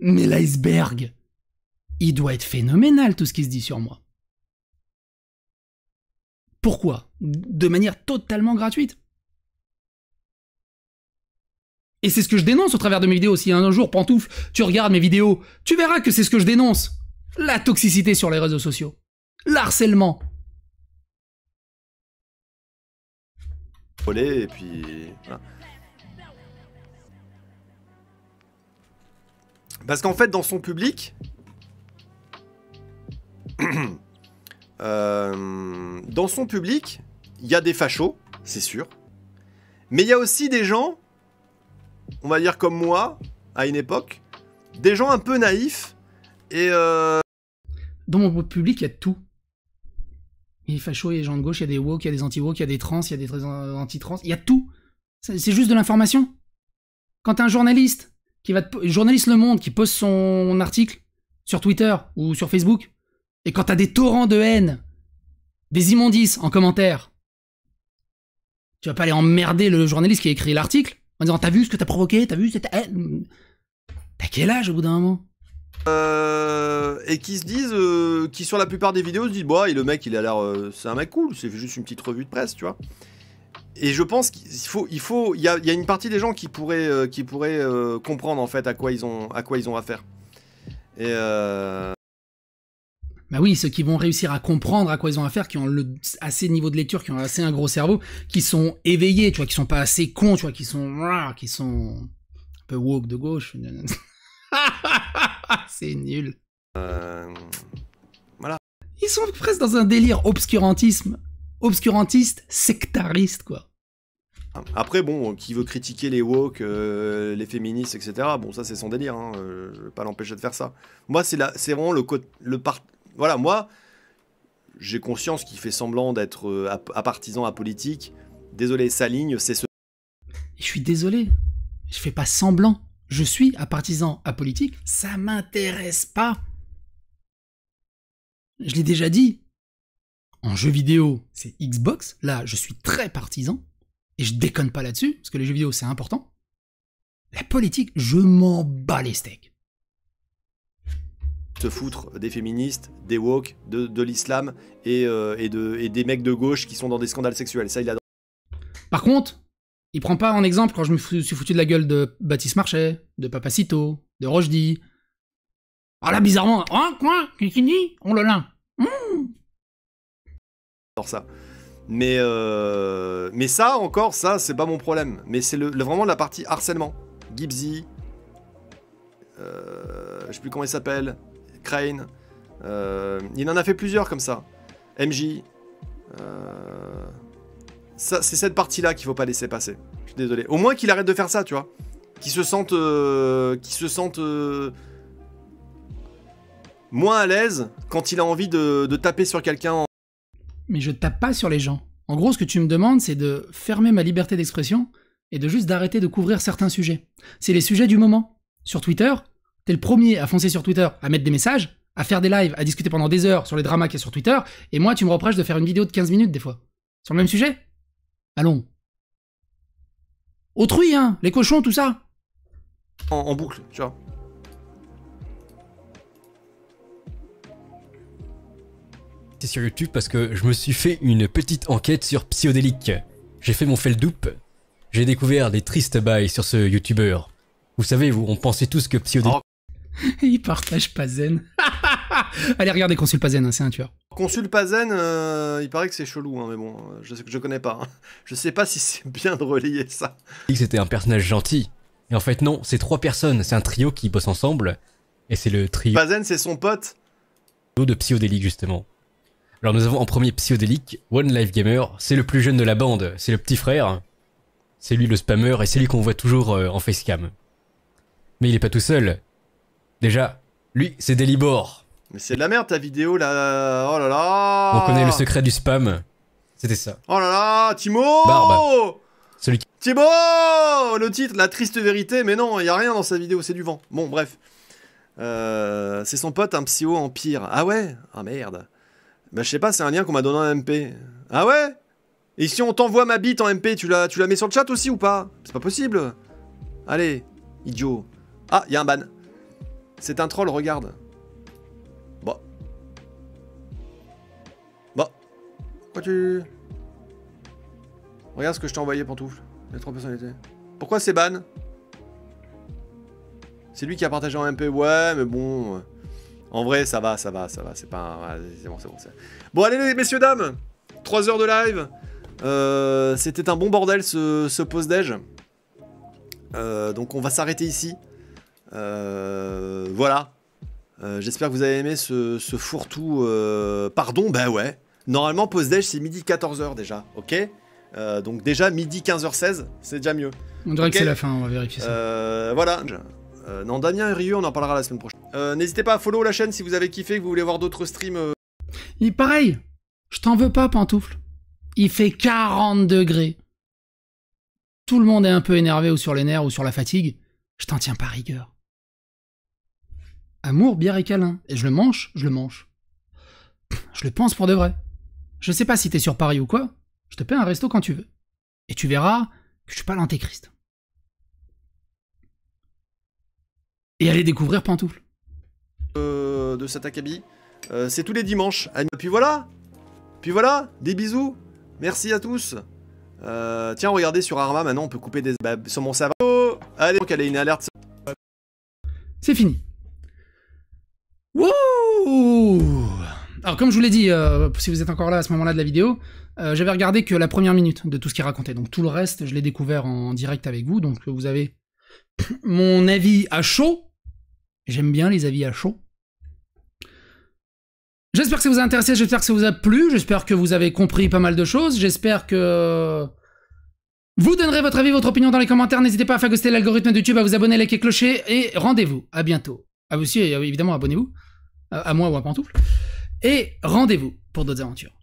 mais l'iceberg, il doit être phénoménal tout ce qui se dit sur moi. Pourquoi? De manière totalement gratuite. Et c'est ce que je dénonce au travers de mes vidéos. Si un jour, Pantoufle, tu regardes mes vidéos, tu verras que c'est ce que je dénonce. La toxicité sur les réseaux sociaux. L'harcèlement. Et puis... Voilà. Parce qu'en fait, dans son public... Euh, dans son public, il y a des fachos, c'est sûr. Mais il y a aussi des gens, on va dire comme moi, à une époque, des gens un peu naïfs et... Euh... Dans mon public, il y a tout. Il y a des fachos, il y a des gens de gauche, il y a des woke, il y a des anti-woke, il y a des trans, il y a des anti-trans, il y a tout. C'est juste de l'information. Quand t'as un journaliste, qui va te... journaliste Le Monde, qui poste son article sur Twitter ou sur Facebook... Et quand t'as des torrents de haine, des immondices en commentaire, tu vas pas aller emmerder le journaliste qui a écrit l'article en disant t'as vu ce que t'as provoqué, t'as vu cette haine. T'as quel âge au bout d'un moment? Euh, et qui se disent, euh, qui sur la plupart des vidéos se disent bah le mec il a l'air, euh, c'est un mec cool, c'est juste une petite revue de presse, tu vois. Et je pense qu'il faut, il faut, il y a, y a une partie des gens qui pourraient, euh, qui pourraient euh, comprendre en fait à quoi ils ont, à quoi ils ont affaire. Et euh... Bah oui, ceux qui vont réussir à comprendre à quoi ils ont affaire, qui ont le, assez de niveau de lecture, qui ont assez un gros cerveau, qui sont éveillés, tu vois, qui sont pas assez cons, tu vois, qui sont, qui sont un peu woke de gauche. C'est nul. Euh, voilà. Ils sont presque dans un délire obscurantisme, obscurantiste, sectariste, quoi. Après, bon, qui veut critiquer les woke, euh, les féministes, et cetera. Bon, ça, c'est son délire. Hein, euh, je vais pas l'empêcher de faire ça. Moi, c'est vraiment le le part. Voilà, moi, j'ai conscience qu'il fait semblant d'être euh, à, à partisan, à politique. Désolé, sa ligne, c'est ce... Je suis désolé, je fais pas semblant. Je suis à partisan, à politique, ça m'intéresse pas. Je l'ai déjà dit. En jeu vidéo, c'est Xbox. Là, je suis très partisan. Et je déconne pas là-dessus, parce que les jeux vidéo, c'est important. La politique, je m'en bats les steaks. Se foutre des féministes, des woke, de, de l'islam et, euh, et, de, et des mecs de gauche qui sont dans des scandales sexuels. Ça, il adore. Par contre, il prend pas en exemple quand je me suis foutu de la gueule de Baptiste Marchais, de Papacito, de Rochdy. Ah là, bizarrement, oh, quoi, qu'est-ce qu'il dit? On le lin. Alors ça. Mais, euh, mais ça, encore, ça, c'est pas mon problème. Mais c'est le, le, vraiment la partie harcèlement. Gibsy, euh, je sais plus comment il s'appelle, Krayn, euh, il en a fait plusieurs comme ça. M J, euh, c'est cette partie-là qu'il faut pas laisser passer. Je suis désolé. Au moins qu'il arrête de faire ça, tu vois. Qu'il se sente, euh, qu'il se sente euh, moins à l'aise quand il a envie de, de taper sur quelqu'un en... Mais je tape pas sur les gens. En gros, ce que tu me demandes, c'est de fermer ma liberté d'expression et de juste d'arrêter de couvrir certains sujets. C'est les sujets du moment. Sur Twitter, t'es le premier à foncer sur Twitter, à mettre des messages, à faire des lives, à discuter pendant des heures sur les dramas qu'il y a sur Twitter, et moi, tu me reproches de faire une vidéo de quinze minutes des fois. Sur le même sujet? Allons. Autrui, hein, les cochons, tout ça. En, en boucle, tu vois. Sur YouTube parce que je me suis fait une petite enquête sur Psyhodelik. J'ai fait mon fell dupe. J'ai découvert des tristes bails sur ce youtubeur. Vous savez, vous, on pensait tous que Psyhodelik... Oh. Il partage pas zen. Allez, regardez Consulte Pas Zen, hein, c'est un tueur. Consulte Pas Zen, euh, il paraît que c'est chelou, hein, mais bon, je, je connais pas. Hein. Je sais pas si c'est bien de relier ça. C'était un personnage gentil. Et en fait, non, c'est trois personnes. C'est un trio qui bosse ensemble. Et c'est le trio... Pas Zen, c'est son pote de Psyhodelik, justement. Alors nous avons en premier Psyhodelik, One Life Gamer, c'est le plus jeune de la bande, c'est le petit frère, c'est lui le spammer et c'est lui qu'on voit toujours euh, en facecam. Mais il est pas tout seul. Déjà, lui c'est Delibor, Mais c'est de la merde ta vidéo là. Oh là là. On connaît le secret du spam. C'était ça. Oh là là, Timo Barbe. Celui qui... Timo. Le titre, la triste vérité, mais non, il y a rien dans sa vidéo, c'est du vent. Bon, bref. Euh, c'est son pote, un psycho empire. Ah ouais. Ah merde. Bah je sais pas, c'est un lien qu'on m'a donné en M P. Ah ouais. Et si on t'envoie ma bite en M P, tu la, tu la mets sur le chat aussi ou pas? C'est pas possible. Allez, idiot. Ah, il y a un ban. C'est un troll, regarde. Bah. Bah. Pourquoi tu... Regarde ce que je t'ai envoyé, Pantoufle. Les trois personnalités. Pourquoi c'est ban? C'est lui qui a partagé en M P. Ouais, mais bon... En vrai, ça va, ça va, ça va. C'est pas... C'est bon, c'est bon. Bon, allez, messieurs, dames, trois heures de live. Euh, C'était un bon bordel, ce, ce pause-déj. Euh, donc on va s'arrêter ici. Euh, voilà. Euh, J'espère que vous avez aimé ce, ce fourre-tout. Euh, pardon, bah ouais. Normalement, pause-déj, c'est midi quatorze heures déjà. Ok. euh, Donc déjà, midi quinze heures seize, c'est déjà mieux. On dirait okay que c'est la fin, on va vérifier ça. Euh, voilà. Euh, non, Damien et Rieu, on en parlera la semaine prochaine. Euh, N'hésitez pas à follow la chaîne si vous avez kiffé, que vous voulez voir d'autres streams. Euh... Et pareil, je t'en veux pas, Pantoufle. Il fait quarante degrés. Tout le monde est un peu énervé ou sur les nerfs ou sur la fatigue. Je t'en tiens pas rigueur. Amour, bière et câlin. Et je le mange, je le mange. Je le pense pour de vrai. Je sais pas si t'es sur Paris ou quoi. Je te paie un resto quand tu veux. Et tu verras que je suis pas l'antéchrist. Et allez découvrir Pantoufle. Euh, de Satakabi. Euh, C'est tous les dimanches. Puis voilà. Puis voilà. Des bisous. Merci à tous. Euh, tiens, regardez sur Arma, maintenant on peut couper des... Bah, sur mon savon. Oh, allez, donc elle est une alerte. C'est fini. Wouh. Alors comme je vous l'ai dit, euh, si vous êtes encore là à ce moment-là de la vidéo, euh, j'avais regardé que la première minute de tout ce qu'il racontait. Donc tout le reste, je l'ai découvert en direct avec vous. Donc vous avez mon avis à chaud. J'aime bien les avis à chaud. J'espère que ça vous a intéressé, j'espère que ça vous a plu, j'espère que vous avez compris pas mal de choses, j'espère que vous donnerez votre avis, votre opinion dans les commentaires. N'hésitez pas à fagoster l'algorithme de YouTube, à vous abonner, liker, clocher, et rendez-vous, à bientôt. À vous aussi, évidemment, abonnez-vous, à moi ou à Pantoufle, et rendez-vous pour d'autres aventures.